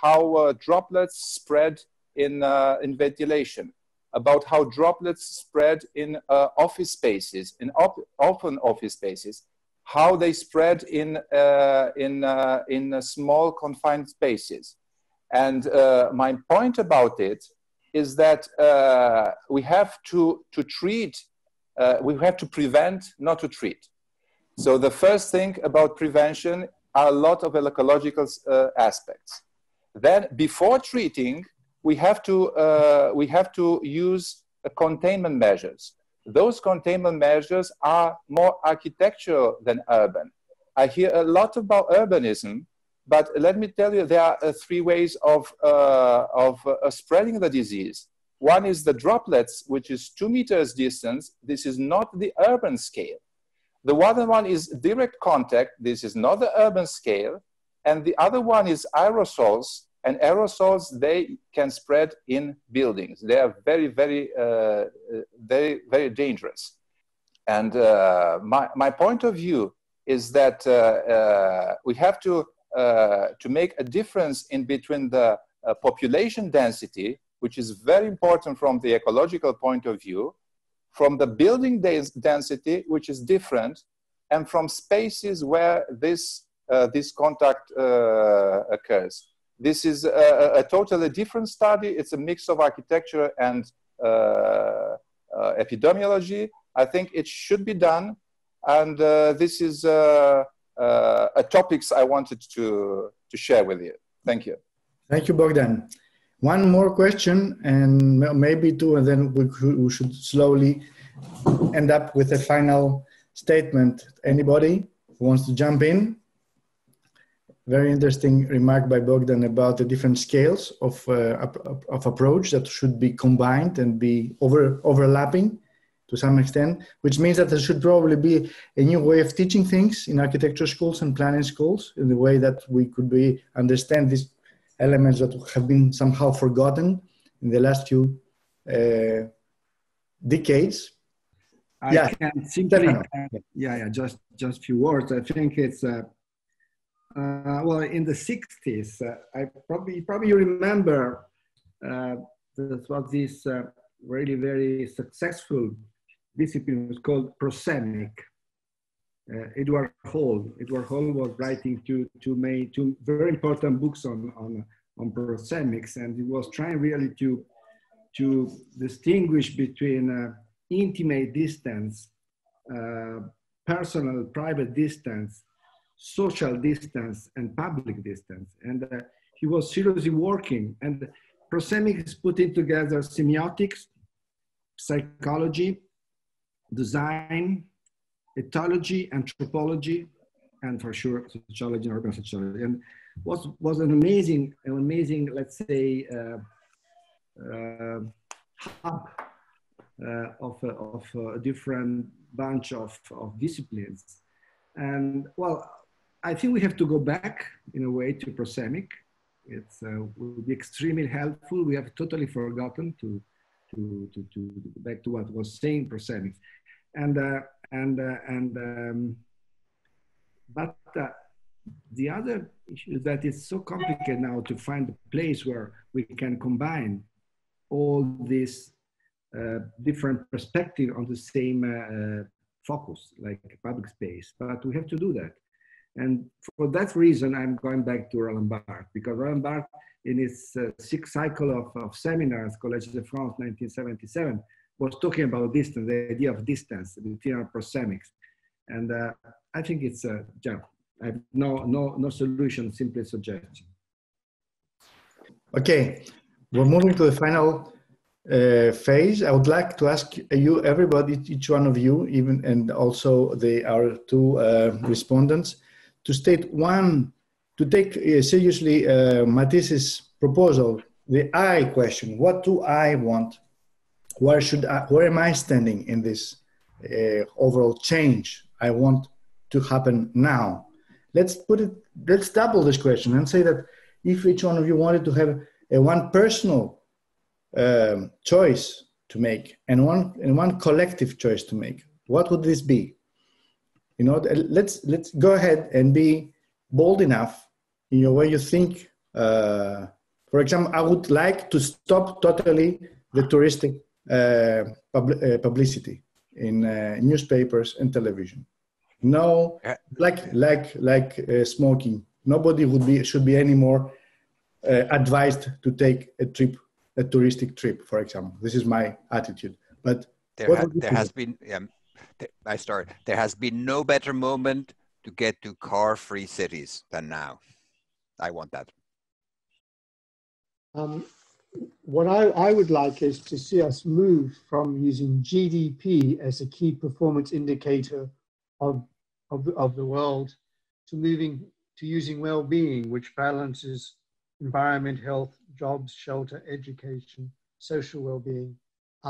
how uh, droplets spread in, uh, in ventilation, about how droplets spread in uh, office spaces, in op often office spaces, how they spread in, uh, in, uh, in uh, small confined spaces. And uh, my point about it is that uh, we have to, to treat, uh, we have to prevent, not to treat. So the first thing about prevention are a lot of ecological uh, aspects. Then before treating, we have to, uh, we have to use uh, containment measures. Those containment measures are more architectural than urban. I hear a lot about urbanism, but let me tell you, there are uh, three ways of, uh, of uh, spreading the disease. One is the droplets, which is two meters distance. This is not the urban scale. The other one is direct contact. This is not the urban scale. And the other one is aerosols. And aerosols, they can spread in buildings. They are very, very, uh, very, very dangerous. And uh, my, my point of view is that uh, uh, we have to, uh, to make a difference in between the uh, population density, which is very important from the ecological point of view, from the building density, which is different, and from spaces where this, uh, this contact uh, occurs. This is a, a totally different study. It's a mix of architecture and uh, uh, epidemiology. I think it should be done. And uh, this is uh, uh, a topics I wanted to, to share with you. Thank you. Thank you, Bogdan. One more question, and maybe two, and then we, we should slowly end up with a final statement. Anybody who wants to jump in? Very interesting remark by Bogdan about the different scales of, uh, of approach that should be combined and be over, overlapping to some extent, which means that there should probably be a new way of teaching things in architecture schools and planning schools in the way that we could be understand these elements that have been somehow forgotten in the last few uh, decades. I yeah. can simply, uh, yeah, yeah, just just few words. I think it's. Uh, Uh, well, in the sixties, uh, I probably probably remember uh, that was this uh, really very successful discipline was called proscenic. Uh, Edward Hall. Edward Hall was writing two two main two very important books on on on proscenics, and he was trying really to to distinguish between uh, intimate distance, uh, personal private distance, social distance and public distance, and uh, he was seriously working. And prosemics putting together semiotics, psychology, design, ethology, anthropology, and for sure sociology and urban sociology. And was was an amazing, an amazing, let's say, uh, uh, hub uh, of uh, of a different bunch of of disciplines. And well, I think we have to go back, in a way, to prosemic. It uh, will be extremely helpful. We have totally forgotten to, to, to, to go back to what was saying prosemic. And, uh, and, uh, and um, but uh, the other issue is that it's so complicated now to find a place where we can combine all these uh, different perspectives on the same uh, focus, like public space, but we have to do that. And for that reason, I'm going back to Roland Barthes, because Roland Barthes, in his uh, sixth cycle of, of seminars, Collège de France, nineteen seventy-seven, was talking about distance, the idea of distance, the theory of prosemics. And uh, I think it's a uh, jump. I have no, no, no solution, simply suggestion. Okay, we're moving to the final Uh, phase. I would like to ask you, everybody, each one of you, even and also the our two uh, respondents, to state one, to take uh, seriously uh, Matisse's proposal, the I question. What do I want where should I, where am I standing in this uh, overall change I want to happen now? Let's put it, let's double this question and say that if each one of you wanted to have a one personal um, choice to make and one and one collective choice to make, what would this be? You know, let's let's go ahead and be bold enough in your way you think. Uh, for example, I would like to stop totally the touristic uh, pub uh, publicity in uh, newspapers and television. No, like like like uh, smoking. Nobody would be should be any more uh, advised to take a trip, a touristic trip, for example. This is my attitude. But there, ha there has been. Um, th I start. There has been no better moment to get to car-free cities than now. I want that. Um, what I, I would like is to see us move from using G D P as a key performance indicator of of, of the world to moving to using well-being, which balances environment, health, jobs, shelter, education, social well-being.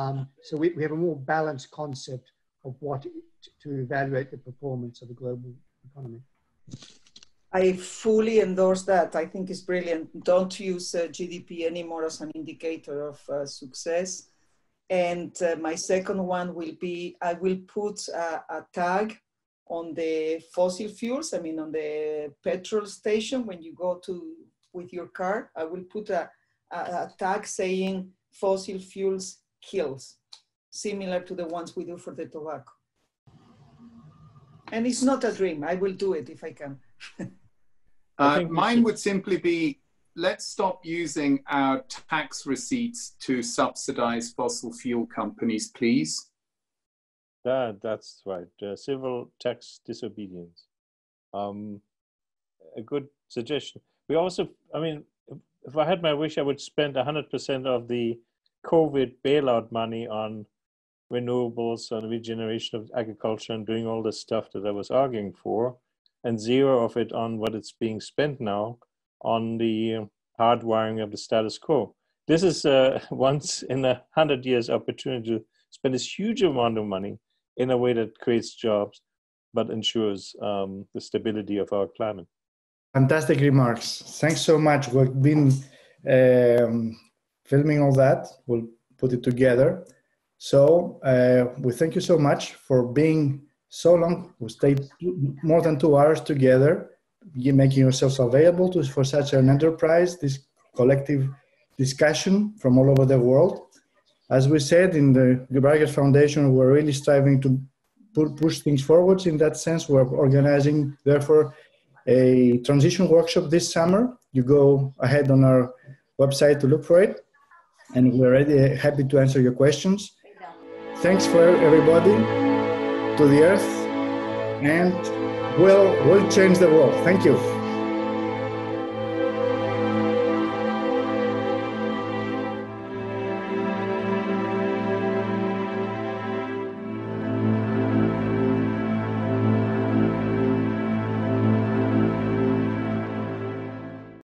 Um, so we, we have a more balanced concept of what to, to evaluate the performance of the global economy. I fully endorse that. I think it's brilliant. Don't use uh, G D P anymore as an indicator of uh, success. And uh, my second one will be, I will put a, a tag on the fossil fuels, I mean, on the petrol station, when you go to with your car, I will put a, a, a tag saying fossil fuels kills, similar to the ones we do for the tobacco. And it's not a dream. I will do it if I can. uh, mine would simply be, let's stop using our tax receipts to subsidize fossil fuel companies, please. That, that's right. Uh, civil tax disobedience. Um, a good suggestion. We also, I mean, if, if I had my wish, I would spend one hundred percent of the COVID bailout money on renewables, on regeneration of agriculture, and doing all the stuff that I was arguing for, and zero of it on what it's being spent now on the hardwiring of the status quo. This is a once in a hundred years opportunity to spend this huge amount of money in a way that creates jobs, but ensures um, the stability of our climate. Fantastic remarks. Thanks so much. We've been um, filming all that. We'll put it together. So uh, we thank you so much for being so long. We stayed more than two hours together, making yourselves available to, for such an enterprise, this collective discussion from all over the world. As we said, in the Braillard Foundation, we're really striving to push things forward. In that sense, we're organizing, therefore, a transition workshop this summer. You go ahead on our website to look for it, and we're really happy to answer your questions. Thanks for everybody, to the Earth, and we'll, we'll change the world. Thank you.